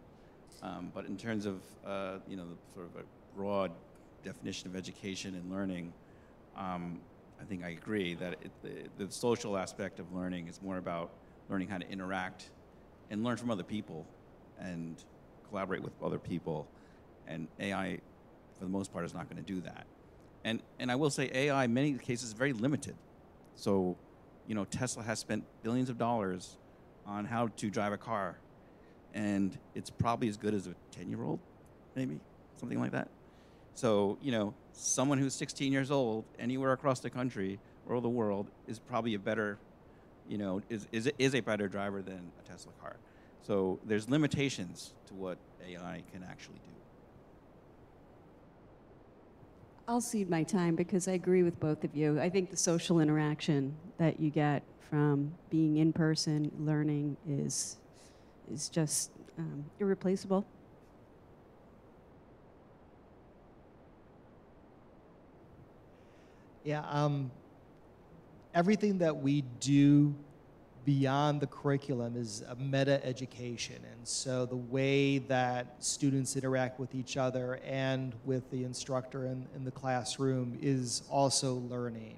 um, but in terms of, uh, you know, the sort of a broad definition of education and learning, um, I think I agree that it, the, the social aspect of learning is more about learning how to interact and learn from other people and collaborate with other people. And A I, for the most part, is not going to do that. And, and I will say A I, in many cases, is very limited. So, you know, Tesla has spent billions of dollars on how to drive a car. And it's probably as good as a ten-year-old, maybe, something like that. So, you know, someone who's sixteen years old, anywhere across the country or the world, is probably a better you know, is, is, is a better driver than a Tesla car. So there's limitations to what A I can actually do. I'll cede my time because I agree with both of you. I think the social interaction that you get from being in person, learning, is, is just um, irreplaceable. Yeah. Um, Everything that we do beyond the curriculum is a meta-education. And so the way that students interact with each other and with the instructor in, in the classroom is also learning.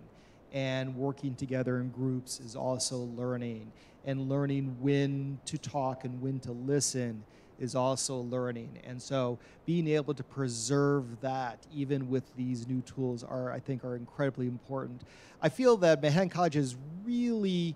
And working together in groups is also learning. And learning when to talk and when to listen is also learning. And so being able to preserve that, even with these new tools, are, I think, are incredibly important. I feel that Manhattan College is really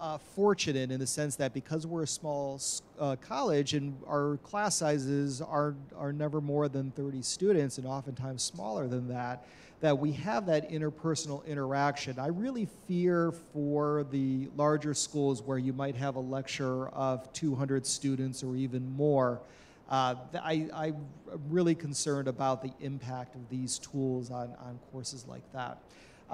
uh, fortunate in the sense that because we're a small uh, college and our class sizes are, are never more than thirty students and oftentimes smaller than that, that we have that interpersonal interaction. I really fear for the larger schools where you might have a lecture of two hundred students or even more. Uh, I, I'm really concerned about the impact of these tools on, on courses like that.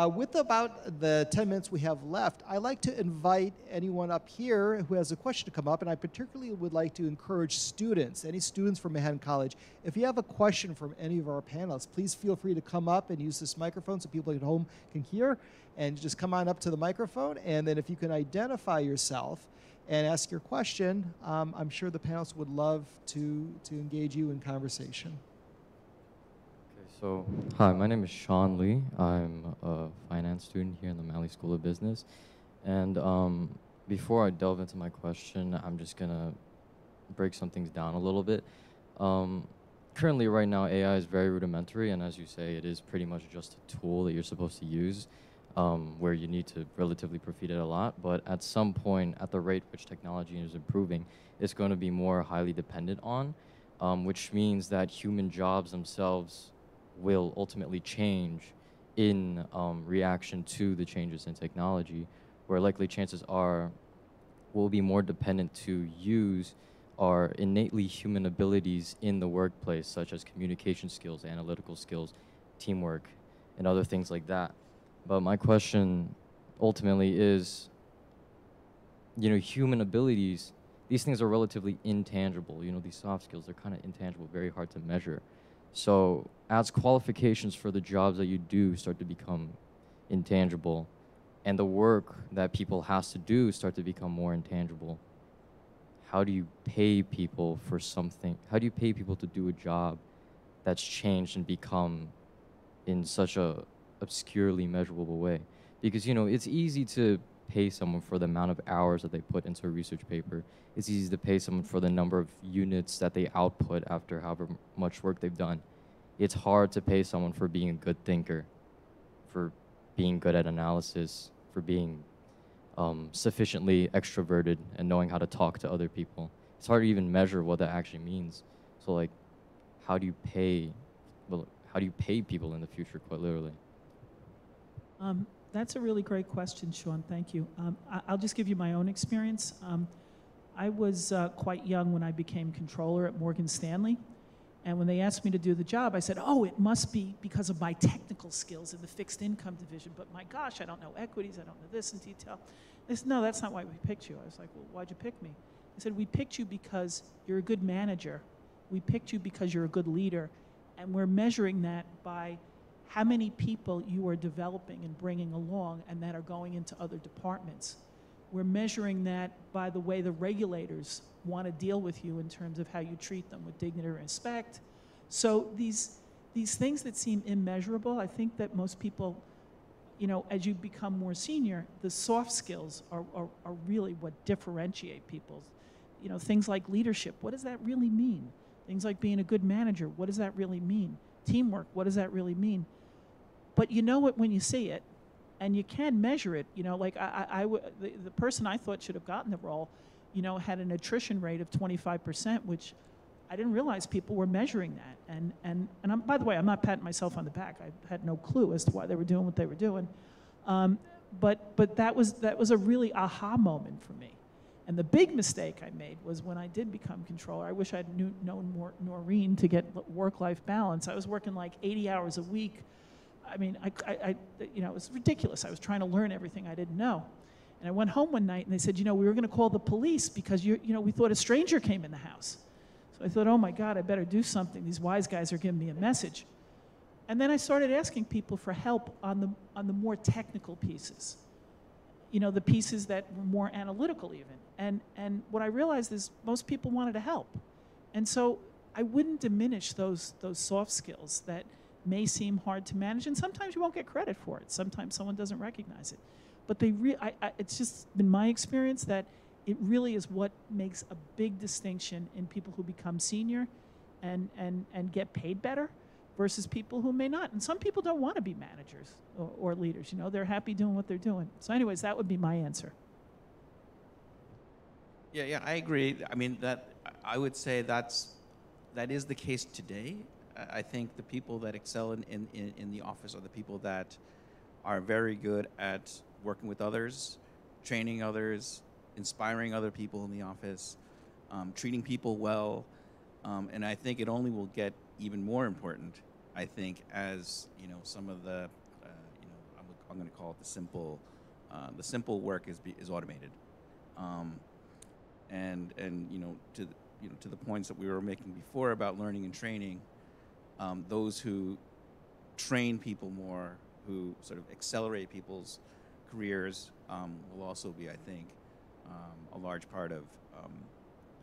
Uh, with about the ten minutes we have left, I'd like to invite anyone up here who has a question to come up, and I particularly would like to encourage students, any students from Manhattan College, if you have a question from any of our panelists, please feel free to come up and use this microphone so people at home can hear, and just come on up to the microphone, and then if you can identify yourself and ask your question, um, I'm sure the panelists would love to, to engage you in conversation. So, hi, my name is Sean Lee. I'm a finance student here in the Malley School of Business. And um, before I delve into my question, I'm just going to break some things down a little bit. Um, currently, right now, A I is very rudimentary. And as you say, it is pretty much just a tool that you're supposed to use um, where you need to relatively perfect it a lot. But at some point, at the rate which technology is improving, it's going to be more highly dependent on, um, which means that human jobs themselves will ultimately change in um, reaction to the changes in technology, where likely chances are we'll be more dependent to use our innately human abilities in the workplace, such as communication skills, analytical skills, teamwork, and other things like that. But my question ultimately is, you know, human abilities, these things are relatively intangible. You know, these soft skills, they're kind of intangible, very hard to measure. So as qualifications for the jobs that you do start to become intangible, and the work that people has to do start to become more intangible, how do you pay people for something? How do you pay people to do a job that's changed and become in such a obscurely measurable way? Because, you know, it's easy to pay someone for the amount of hours that they put into a research paper. It's easy to pay someone for the number of units that they output after however much work they've done. It's hard to pay someone for being a good thinker, for being good at analysis, for being um, sufficiently extroverted and knowing how to talk to other people. It's hard to even measure what that actually means. So, like, how do you pay? Well, how do you pay people in the future, quite literally? Um. That's a really great question, Sean. Thank you. Um, I, I'll just give you my own experience. Um, I was uh, quite young when I became controller at Morgan Stanley. And when they asked me to do the job, I said, oh, it must be because of my technical skills in the fixed income division. But my gosh, I don't know equities. I don't know this in detail. They said, no, that's not why we picked you. I was like, well, why'd you pick me? They said, we picked you because you're a good manager. We picked you because you're a good leader. And we're measuring that by how many people you are developing and bringing along and that are going into other departments. We're measuring that by the way the regulators want to deal with you in terms of how you treat them with dignity and respect. So these, these things that seem immeasurable, I think that most people, you know, as you become more senior, the soft skills are, are, are really what differentiate people. You know, things like leadership, what does that really mean? Things like being a good manager, what does that really mean? Teamwork, what does that really mean? But you know it when you see it, and you can measure it. You know, like I, I, I w the, the person I thought should have gotten the role, you know, had an attrition rate of twenty-five percent, which I didn't realize people were measuring that. And and and I'm, by the way, I'm not patting myself on the back. I had no clue as to why they were doing what they were doing. Um, but but that was that was a really aha moment for me. And the big mistake I made was when I did become controller. I wish I'd knew, known more Noreen to get work-life balance. I was working like eighty hours a week. I mean, I, I, I, you know, it was ridiculous. I was trying to learn everything I didn't know. And I went home one night and they said, you know, we were gonna call the police because you, you know, we thought a stranger came in the house. So I thought, oh my God, I better do something. These wise guys are giving me a message. And then I started asking people for help on the, on the more technical pieces. You know, the pieces that were more analytical even. And, and what I realized is most people wanted to help. And so I wouldn't diminish those, those soft skills that may seem hard to manage, and sometimes you won't get credit for it. Sometimes someone doesn't recognize it. But they re I, I, it's just been my experience that it really is what makes a big distinction in people who become senior and, and, and get paid better versus people who may not. And some people don't want to be managers or, or leaders. You know, they're happy doing what they're doing. So anyways, that would be my answer. Yeah, yeah, I agree. I mean, that I would say that's, that is the case today. I think the people that excel in, in, in the office are the people that are very good at working with others, training others, inspiring other people in the office, um, treating people well. Um, and I think it only will get even more important, I think, as, you know, some of the, uh, you know, I'm going to call it the simple, uh, the simple work is be, is automated, um, and and you know to the, you know to the points that we were making before about learning and training, um, those who train people more, who sort of accelerate people's careers, um, will also be, I think, um, a large part of um,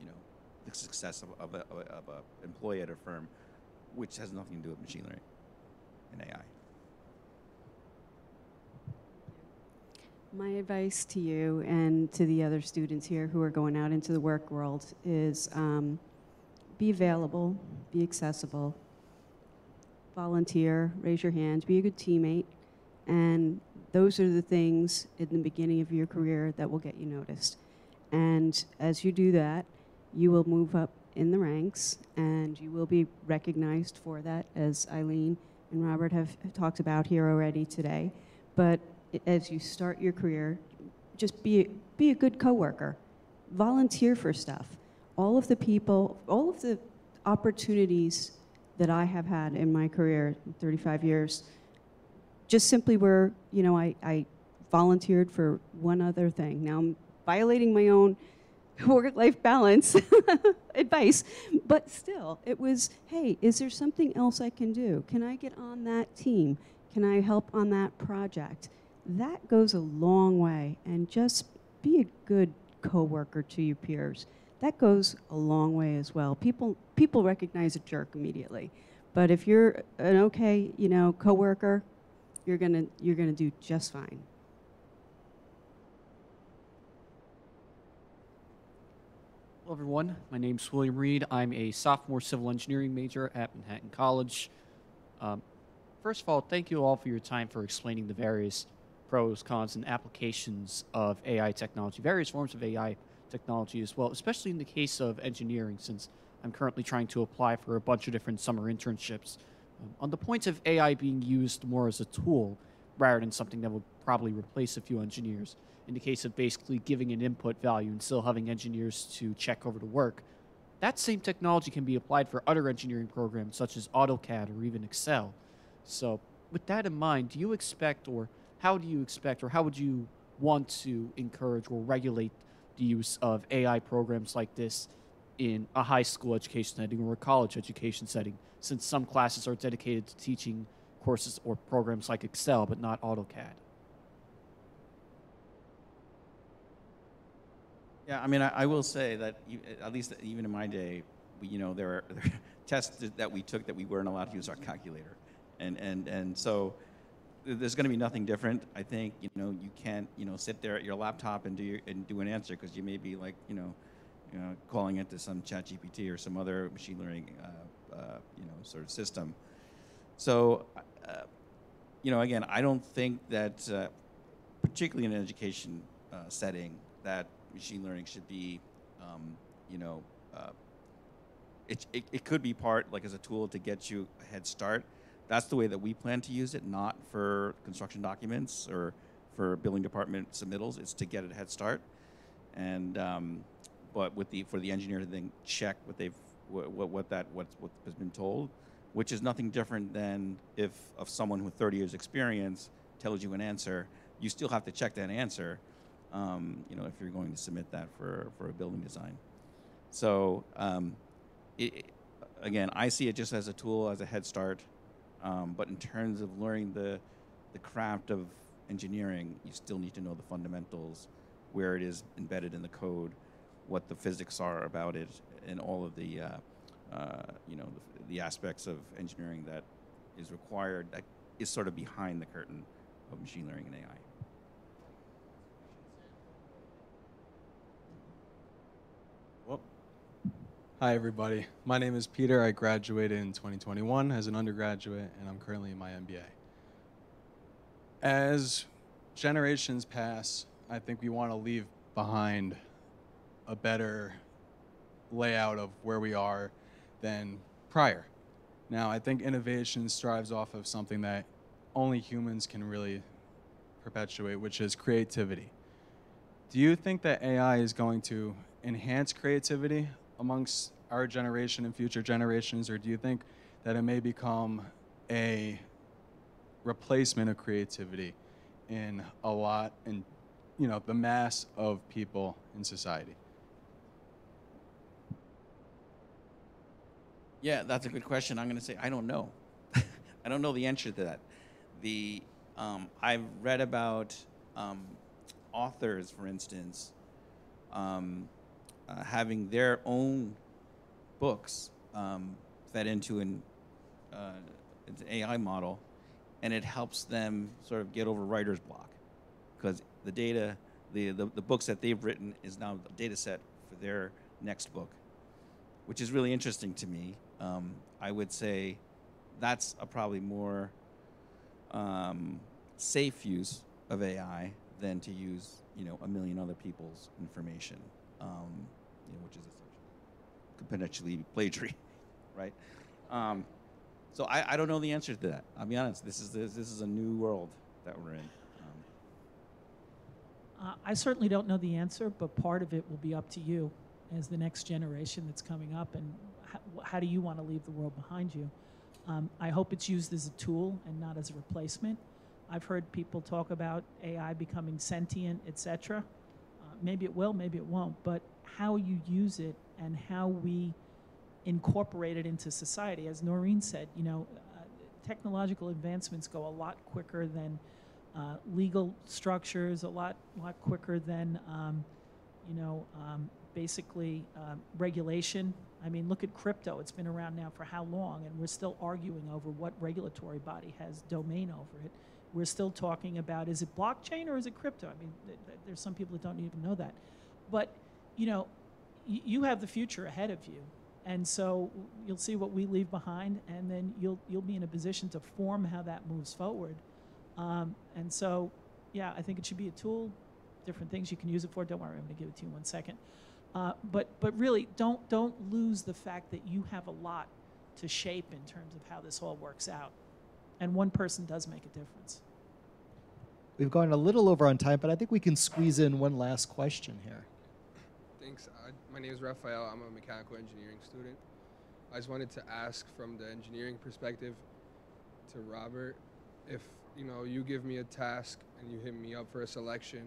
you know the success of of a, of a employee at a firm, which has nothing to do with machine learning and A I. My advice to you and to the other students here who are going out into the work world is um, be available, be accessible, volunteer, raise your hand, be a good teammate, and those are the things in the beginning of your career that will get you noticed. And as you do that, you will move up in the ranks, and you will be recognized for that, as Eileen and Robert have, have talked about here already today. But as you start your career, just be, be a good coworker. Volunteer for stuff. All of the people, all of the opportunities that I have had in my career, thirty-five years, just simply were, you know, I, I volunteered for one other thing. Now I'm violating my own work-life balance advice, but still, it was, hey, is there something else I can do? Can I get on that team? Can I help on that project? That goes a long way, and just be a good coworker to your peers. That goes a long way as well. People people recognize a jerk immediately, but if you're an okay, you know, coworker, you're gonna you're gonna do just fine. Hello, everyone. My name's William Reed. I'm a sophomore civil engineering major at Manhattan College. Um, first of all, thank you all for your time for explaining the various pros, cons, and applications of A I technology, various forms of A I technology as well, especially in the case of engineering, since I'm currently trying to apply for a bunch of different summer internships. Um, on the point of A I being used more as a tool rather than something that will probably replace a few engineers, in the case of basically giving an input value and still having engineers to check over the work, that same technology can be applied for other engineering programs such as AutoCAD or even Excel. So with that in mind, do you expect or How do you expect or how would you want to encourage or regulate the use of A I programs like this in a high school education setting or a college education setting, since some classes are dedicated to teaching courses or programs like Excel but not AutoCAD? Yeah, I mean, I, I will say that at least even in my day, you know, there are, there are tests that we took that we weren't allowed to use our calculator. And, and, and so... there's going to be nothing different. I think, you know, you can't, you know, sit there at your laptop and do your, and do an answer, because you may be like, you know, you know, calling into some ChatGPT or some other machine learning, uh, uh, you know, sort of system. So, uh, you know, again, I don't think that, uh, particularly in an education uh, setting, that machine learning should be, um, you know, uh, it, it it could be part, like, as a tool to get you a head start. That's the way that we plan to use it, not for construction documents or for building department submittals. It's to get a head start, and um, but with the for the engineer to then check what they've what what that what's what has been told, which is nothing different than if of someone with thirty years experience tells you an answer, you still have to check that answer, um, you know, if you're going to submit that for for a building design. So um, it, again, I see it just as a tool, as a head start. Um, but in terms of learning the, the craft of engineering, you still need to know the fundamentals, where it is embedded in the code, what the physics are about it, and all of the, uh, uh, you know, the, the aspects of engineering that is required, that is sort of behind the curtain of machine learning and A I. Hi, everybody. My name is Peter. I graduated in twenty twenty-one as an undergraduate, and I'm currently in my M B A. As generations pass, I think we want to leave behind a better layout of where we are than prior. Now, I think innovation strives off of something that only humans can really perpetuate, which is creativity. Do you think that A I is going to enhance creativity amongst our generation and future generations, or do you think that it may become a replacement of creativity in a lot in, you know, the mass of people in society? Yeah, that's a good question. I'm going to say I don't know. I don't know the answer to that. The um, I've read about um, authors, for instance, um, uh, having their own books um, fed into an, uh, an A I model, and it helps them sort of get over writer's block, because the data, the, the the books that they've written is now the data set for their next book, which is really interesting to me. Um, I would say that's a probably more um, safe use of A I than to use, you know, a million other people's information, um, you know, which is could potentially plagiary, right? Um, so I, I don't know the answer to that. I'll be honest. This is this, this is a new world that we're in. Um. Uh, I certainly don't know the answer, but part of it will be up to you as the next generation that's coming up, and how, how do you want to leave the world behind you? Um, I hope it's used as a tool and not as a replacement. I've heard people talk about A I becoming sentient, et cetera. Uh, maybe it will, maybe it won't, but how you use it and how we incorporate it into society. As Noreen said, you know, uh, technological advancements go a lot quicker than uh, legal structures, a lot, lot quicker than, um, you know, um, basically um, regulation. I mean, look at crypto. It's been around now for how long, and we're still arguing over what regulatory body has domain over it. We're still talking about, is it blockchain or is it crypto? I mean, th th there's some people that don't even know that. But, you know, y you have the future ahead of you, and so you'll see what we leave behind, and then you'll, you'll be in a position to form how that moves forward. Um, and so, yeah, I think it should be a tool, different things you can use it for. Don't worry, I'm going to give it to you in one second. Uh, but but really, don't don't lose the fact that you have a lot to shape in terms of how this all works out, and one person does make a difference. We've gone a little over on time, but I think we can squeeze in one last question here. Thanks. I, my name is Rafael. I'm a mechanical engineering student. I just wanted to ask, from the engineering perspective, to Robert, if you know you give me a task and you hit me up for a selection,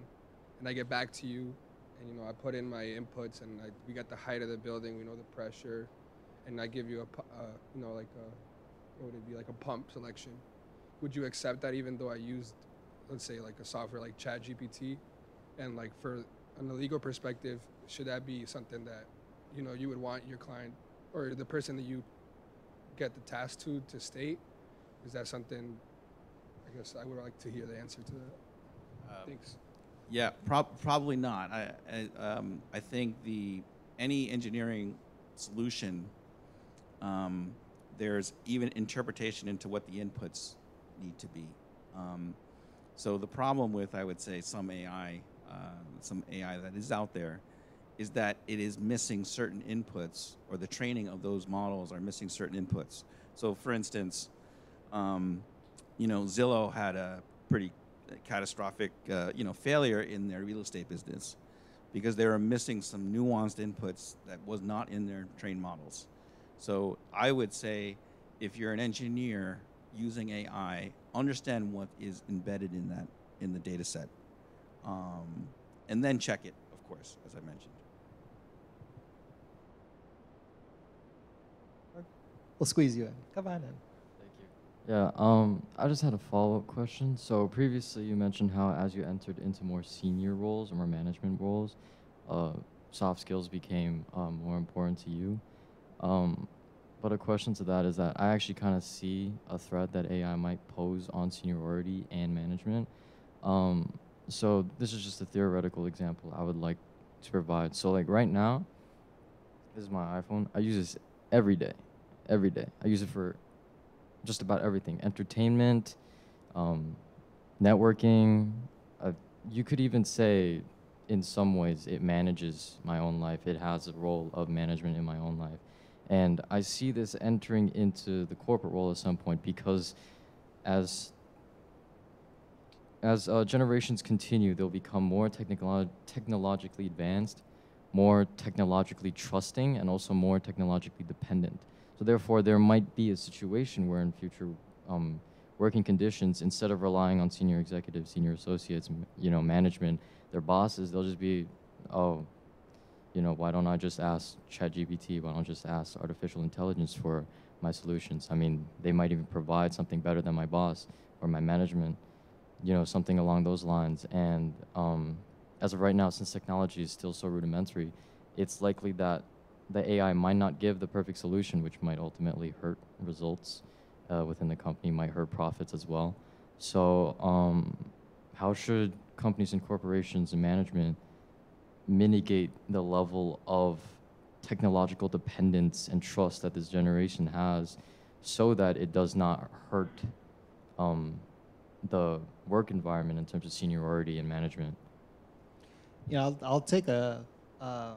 and I get back to you. And, you know, I put in my inputs, and I, we got the height of the building, we know the pressure, and I give you a, uh, you know, like a, what would it be, like a pump selection. Would you accept that, even though I used, let's say, like a software like ChatGPT? And, like, for, on the legal perspective, should that be something that, you know, you would want your client or the person that you get the task to to state? Is that something, I guess, I would like to hear the answer to that. Um, Thanks. Yeah, prob probably not. I, I, um, I think the any engineering solution, um, there's even interpretation into what the inputs need to be. Um, so the problem with, I would say, some A I, uh, some A I that is out there, is that it is missing certain inputs, or the training of those models are missing certain inputs. So, for instance, um, you know, Zillow had a pretty catastrophic, uh, you know, failure in their real estate business, because they were missing some nuanced inputs that was not in their trained models. So I would say, if you're an engineer using A I, understand what is embedded in that, in the data set, um, and then check it, of course, as I mentioned. We'll squeeze you in. Come on in. Yeah, um, I just had a follow-up question. So previously you mentioned how as you entered into more senior roles or more management roles, uh, soft skills became um, more important to you. Um, but a question to that is that I actually kind of see a threat that A I might pose on seniority and management. Um, so this is just a theoretical example I would like to provide. So, like, right now, this is my iPhone. I use this every day, every day. I use it for just about everything: entertainment, um, networking. Uh, you could even say, in some ways, it manages my own life. It has a role of management in my own life. And I see this entering into the corporate role at some point, because as, as uh, generations continue, they'll become more technolo- technologically advanced, more technologically trusting, and also more technologically dependent. So therefore, there might be a situation where in future um, working conditions instead of relying on senior executives, senior associates, you know, management, their bosses. They'll just be, oh, you know, why don't I just ask ChatGPT? Why don't I just ask artificial intelligence for my solutions? I mean, they might even provide something better than my boss or my management, you know, something along those lines. And um, as of right now, since technology is still so rudimentary, it's likely that the A I might not give the perfect solution, which might ultimately hurt results uh, within the company, might hurt profits as well. So um, how should companies and corporations and management mitigate the level of technological dependence and trust that this generation has so that it does not hurt um, the work environment in terms of seniority and management? Yeah, I'll, I'll take a, uh, a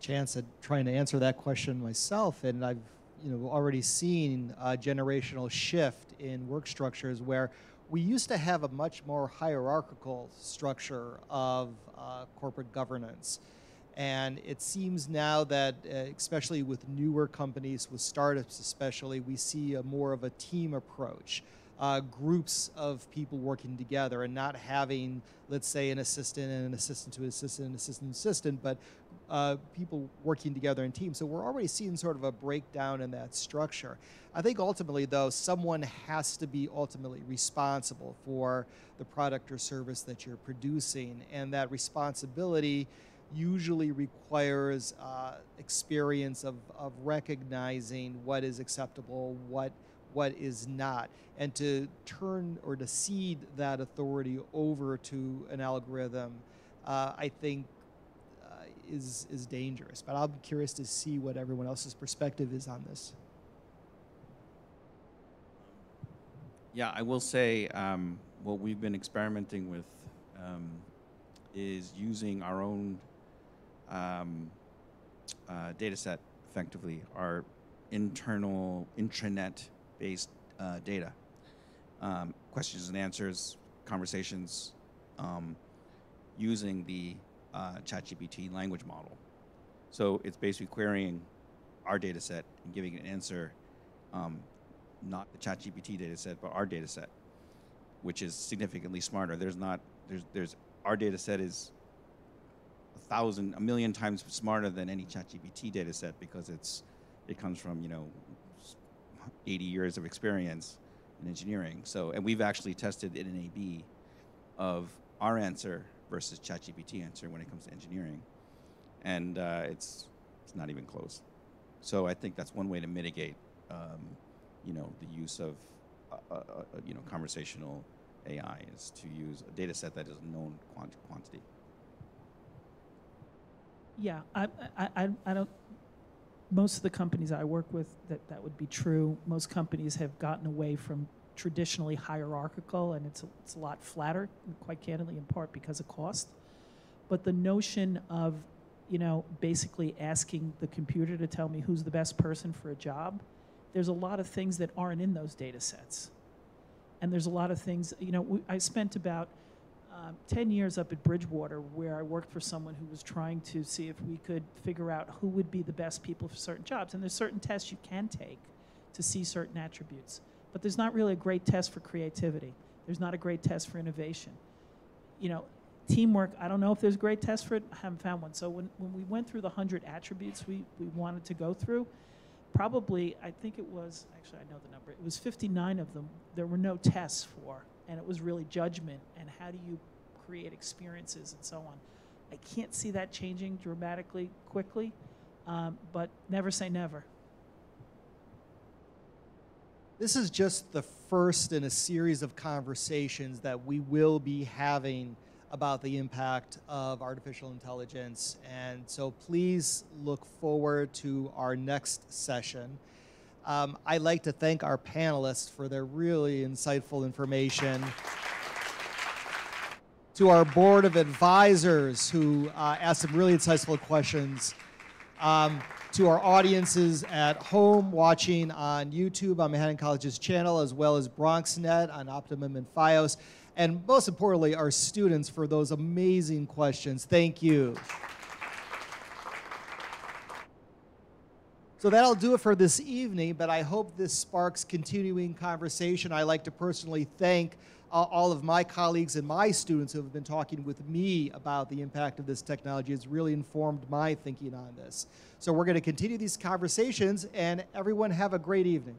chance at trying to answer that question myself, and I've you know, already seen a generational shift in work structures where we used to have a much more hierarchical structure of uh, corporate governance. And it seems now that, uh, especially with newer companies, with startups especially, we see a more of a team approach. Uh, groups of people working together and not having, let's say, an assistant and an assistant to an assistant and an assistant assistant, but uh, people working together in teams. So we're already seeing sort of a breakdown in that structure. I think ultimately, though, someone has to be ultimately responsible for the product or service that you're producing, and that responsibility usually requires uh, experience of, of recognizing what is acceptable, what what is not, and to turn or to cede that authority over to an algorithm, uh, I think uh, is, is dangerous. But I'm curious to see what everyone else's perspective is on this. Yeah, I will say um, what we've been experimenting with um, is using our own um, uh, data set, effectively, our internal intranet-based uh, data. Um, questions and answers, conversations, um, using the uh, ChatGPT language model. So it's basically querying our data set and giving an answer, um, not the ChatGPT data set, but our data set, which is significantly smarter. There's not, there's, there's, our data set is a thousand, a million times smarter than any ChatGPT data set because it's, it comes from, you know, eighty years of experience in engineering. So, and we've actually tested in an A B of our answer versus ChatGPT answer when it comes to engineering. And uh, it's, it's not even close. So I think that's one way to mitigate, um, you know, the use of, uh, uh, you know, conversational A I is to use a data set that is a known quant quantity. Yeah, I, I, I don't, most of the companies I work with, that, that would be true. Most companies have gotten away from traditionally hierarchical, and it's a, it's a lot flatter, quite candidly, in part because of cost. But the notion of, you know, basically asking the computer to tell me who's the best person for a job, there's a lot of things that aren't in those data sets. And there's a lot of things, you know, we, I spent about um, ten years up at Bridgewater where I worked for someone who was trying to see if we could figure out who would be the best people for certain jobs. And there's certain tests you can take to see certain attributes. But there's not really a great test for creativity. There's not a great test for innovation. You know, teamwork, I don't know if there's a great test for it. I haven't found one. So when, when we went through the one hundred attributes we, we wanted to go through, probably, I think it was, actually I know the number, it was fifty-nine of them there were no tests for, and it was really judgment and how do you create experiences and so on. I can't see that changing dramatically quickly, um, but never say never. This is just the first in a series of conversations that we will be having about the impact of artificial intelligence. And so please look forward to our next session. Um, I'd like to thank our panelists for their really insightful information. To our board of advisors who uh, asked some really insightful questions. Um, to our audiences at home watching on YouTube on Manhattan College's channel, as well as BronxNet on Optimum and FiOS. And most importantly, our students for those amazing questions. Thank you. So that'll do it for this evening, but I hope this sparks continuing conversation. I like to personally thank uh, all of my colleagues and my students who have been talking with me about the impact of this technology. It's really informed my thinking on this. So we're going to continue these conversations, and everyone have a great evening.